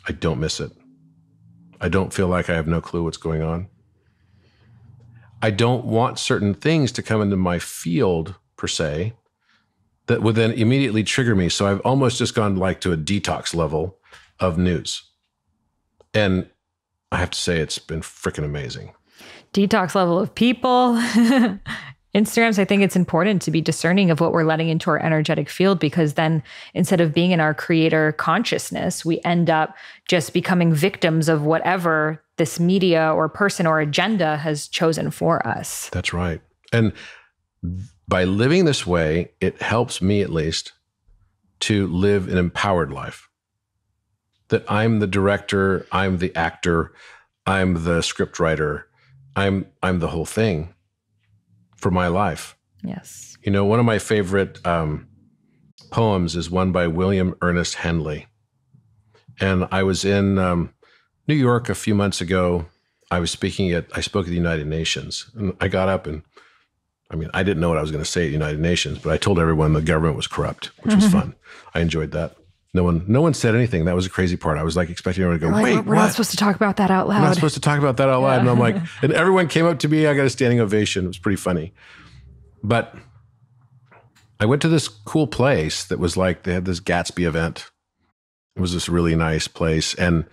I don't miss it. I don't feel like I have no clue what's going on. I don't want certain things to come into my field, per se, that would then immediately trigger me. So I've almost just gone like to a detox level of news. And I have to say, it's been freaking amazing. Detox level of people, Instagrams, I think it's important to be discerning of what we're letting into our energetic field, because then instead of being in our creator consciousness, we end up just becoming victims of whatever this media or person or agenda has chosen for us. That's right. And by living this way, it helps me at least to live an empowered life. That I'm the director, I'm the actor, I'm the script writer, I'm, I'm the whole thing for my life. Yes. You know, one of my favorite um, poems is one by William Ernest Henley. And I was in um, New York a few months ago. I was speaking at, I spoke at the United Nations, and I got up and, I mean, I didn't know what I was going to say at the United Nations, but I told everyone the government was corrupt, which was fun. I enjoyed that. No one, no one said anything. That was the crazy part. I was like expecting everyone to go, like, wait, we're what? not supposed to talk about that out loud. We're not supposed to talk about that out loud. Yeah. And I'm like, and everyone came up to me. I got a standing ovation. It was pretty funny. But I went to this cool place that was like, they had this Gatsby event. It was this really nice place. And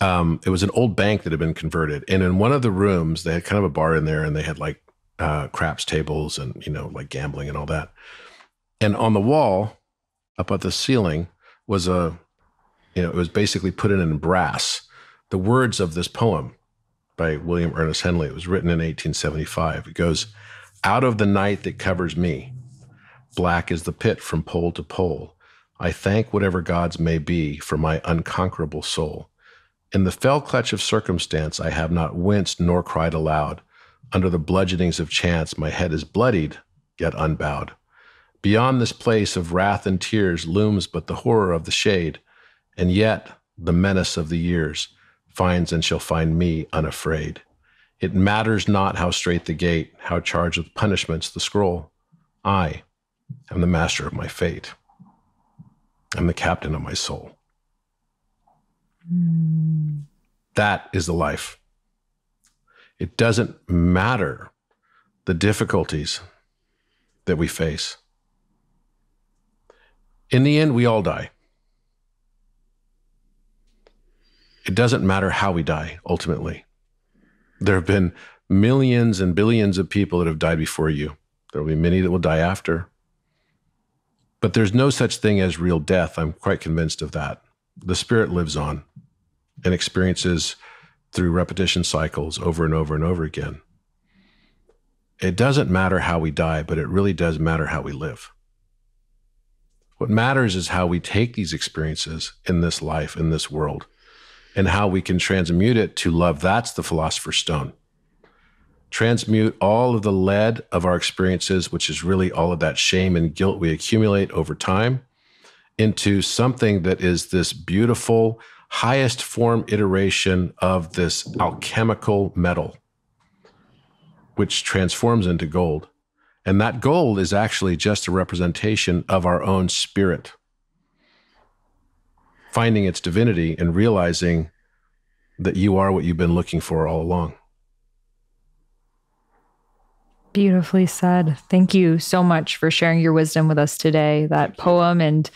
um, it was an old bank that had been converted. And in one of the rooms, they had kind of a bar in there, and they had like uh, craps tables and, you know, like gambling and all that. And on the wall, up at the ceiling, was a, you know, it was basically put in in brass, the words of this poem by William Ernest Henley. It was written in eighteen seventy-five. It goes, out of the night that covers me, black is the pit from pole to pole. I thank whatever gods may be for my unconquerable soul. In the fell clutch of circumstance, I have not winced nor cried aloud. Under the bludgeonings of chance, my head is bloodied, yet unbowed. Beyond this place of wrath and tears looms but the horror of the shade, and yet the menace of the years finds and shall find me unafraid. It matters not how straight the gate, how charged with punishments the scroll. I am the master of my fate. I'm the captain of my soul. Mm. That is the life. It doesn't matter the difficulties that we face. In the end, we all die. It doesn't matter how we die, ultimately. There have been millions and billions of people that have died before you. There will be many that will die after. But there's no such thing as real death. I'm quite convinced of that. The spirit lives on and experiences through repetition cycles over and over and over again. It doesn't matter how we die, but it really does matter how we live. What matters is how we take these experiences in this life, in this world, and how we can transmute it to love. That's the philosopher's stone. Transmute all of the lead of our experiences, which is really all of that shame and guilt we accumulate over time, into something that is this beautiful, highest form iteration of this alchemical metal, which transforms into gold. And that gold is actually just a representation of our own spirit finding its divinity and realizing that you are what you've been looking for all along. Beautifully said. Thank you so much for sharing your wisdom with us today. That poem and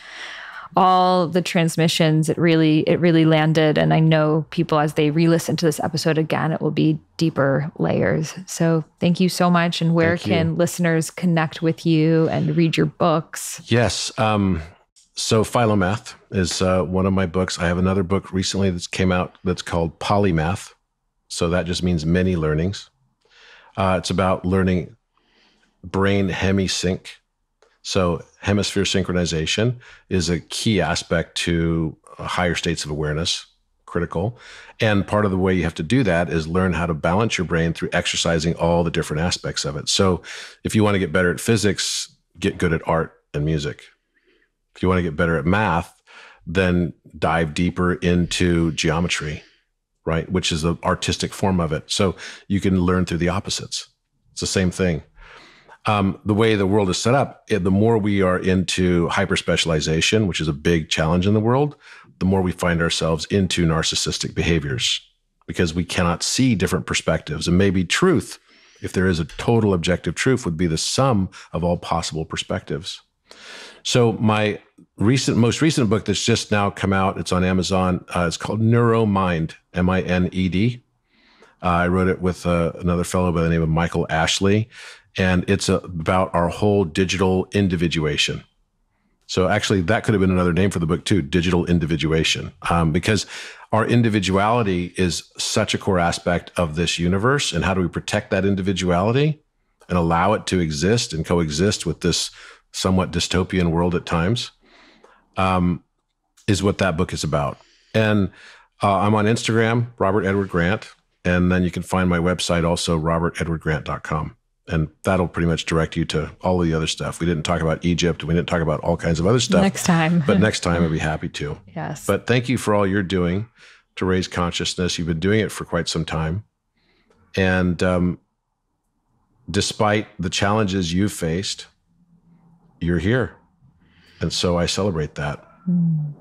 all the transmissions, it really, it really landed. And I know people, as they re-listen to this episode again, it will be deeper layers. So thank you so much. And where can listeners connect with you and read your books? Yes. Um, so Phylomath is uh, one of my books. I have another book recently that's came out that's called Polymath. So that just means many learnings. Uh, it's about learning brain hemi-sync. So hemisphere synchronization is a key aspect to higher states of awareness, critical. And part of the way you have to do that is learn how to balance your brain through exercising all the different aspects of it. So if you want to get better at physics, get good at art and music. If you want to get better at math, then dive deeper into geometry, right? Which is the artistic form of it. So you can learn through the opposites. It's the same thing. Um, the way the world is set up, the more we are into hyper-specialization, which is a big challenge in the world, the more we find ourselves into narcissistic behaviors because we cannot see different perspectives. And maybe truth, if there is a total objective truth, would be the sum of all possible perspectives. So my recent, most recent book that's just now come out, it's on Amazon, uh, it's called Neurominded, M I N E D. Uh, I wrote it with uh, another fellow by the name of Michael Ashley. And it's about our whole digital individuation. So actually, that could have been another name for the book too, digital individuation, um, because our individuality is such a core aspect of this universe. And how do we protect that individuality and allow it to exist and coexist with this somewhat dystopian world at times, um, is what that book is about. And uh, I'm on Instagram, Robert Edward Grant. And then you can find my website also, robert edward grant dot com. And that'll pretty much direct you to all the other stuff. We didn't talk about Egypt. We didn't talk about all kinds of other stuff. Next time. But next time, I'd be happy to. Yes. But thank you for all you're doing to raise consciousness. You've been doing it for quite some time. And um, despite the challenges you've faced, you're here. And so I celebrate that. Mm.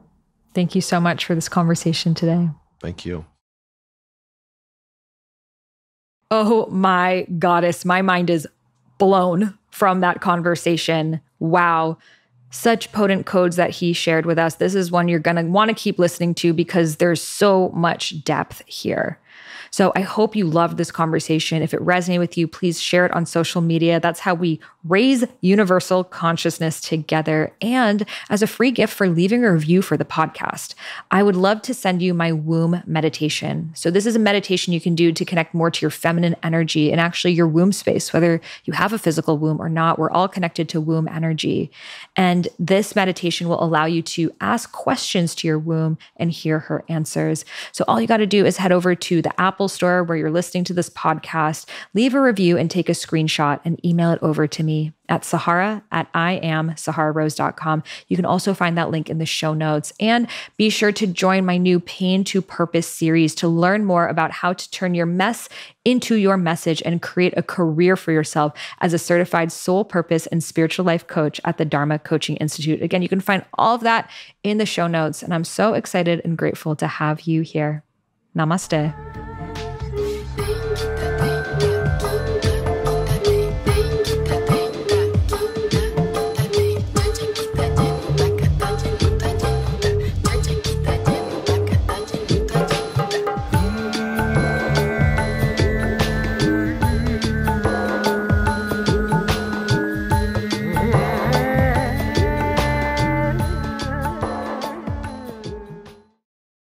Thank you so much for this conversation today. Thank you. Oh my goddess, my mind is blown from that conversation. Wow. Such potent codes that he shared with us. This is one you're going to want to keep listening to because there's so much depth here. So I hope you loved this conversation. If it resonated with you, please share it on social media. That's how we raise universal consciousness together. And as a free gift for leaving a review for the podcast, I would love to send you my womb meditation. So this is a meditation you can do to connect more to your feminine energy and actually your womb space, whether you have a physical womb or not. We're all connected to womb energy. And this meditation will allow you to ask questions to your womb and hear her answers. So all you got to do is head over to the Apple Store where you're listening to this podcast, leave a review and take a screenshot and email it over to me at Sahara at I am Sahara Rose dot com. You can also find that link in the show notes, and be sure to join my new Pain to Purpose series to learn more about how to turn your mess into your message and create a career for yourself as a certified soul purpose and spiritual life coach at the Dharma Coaching Institute. Again, you can find all of that in the show notes, and I'm so excited and grateful to have you here. Namaste.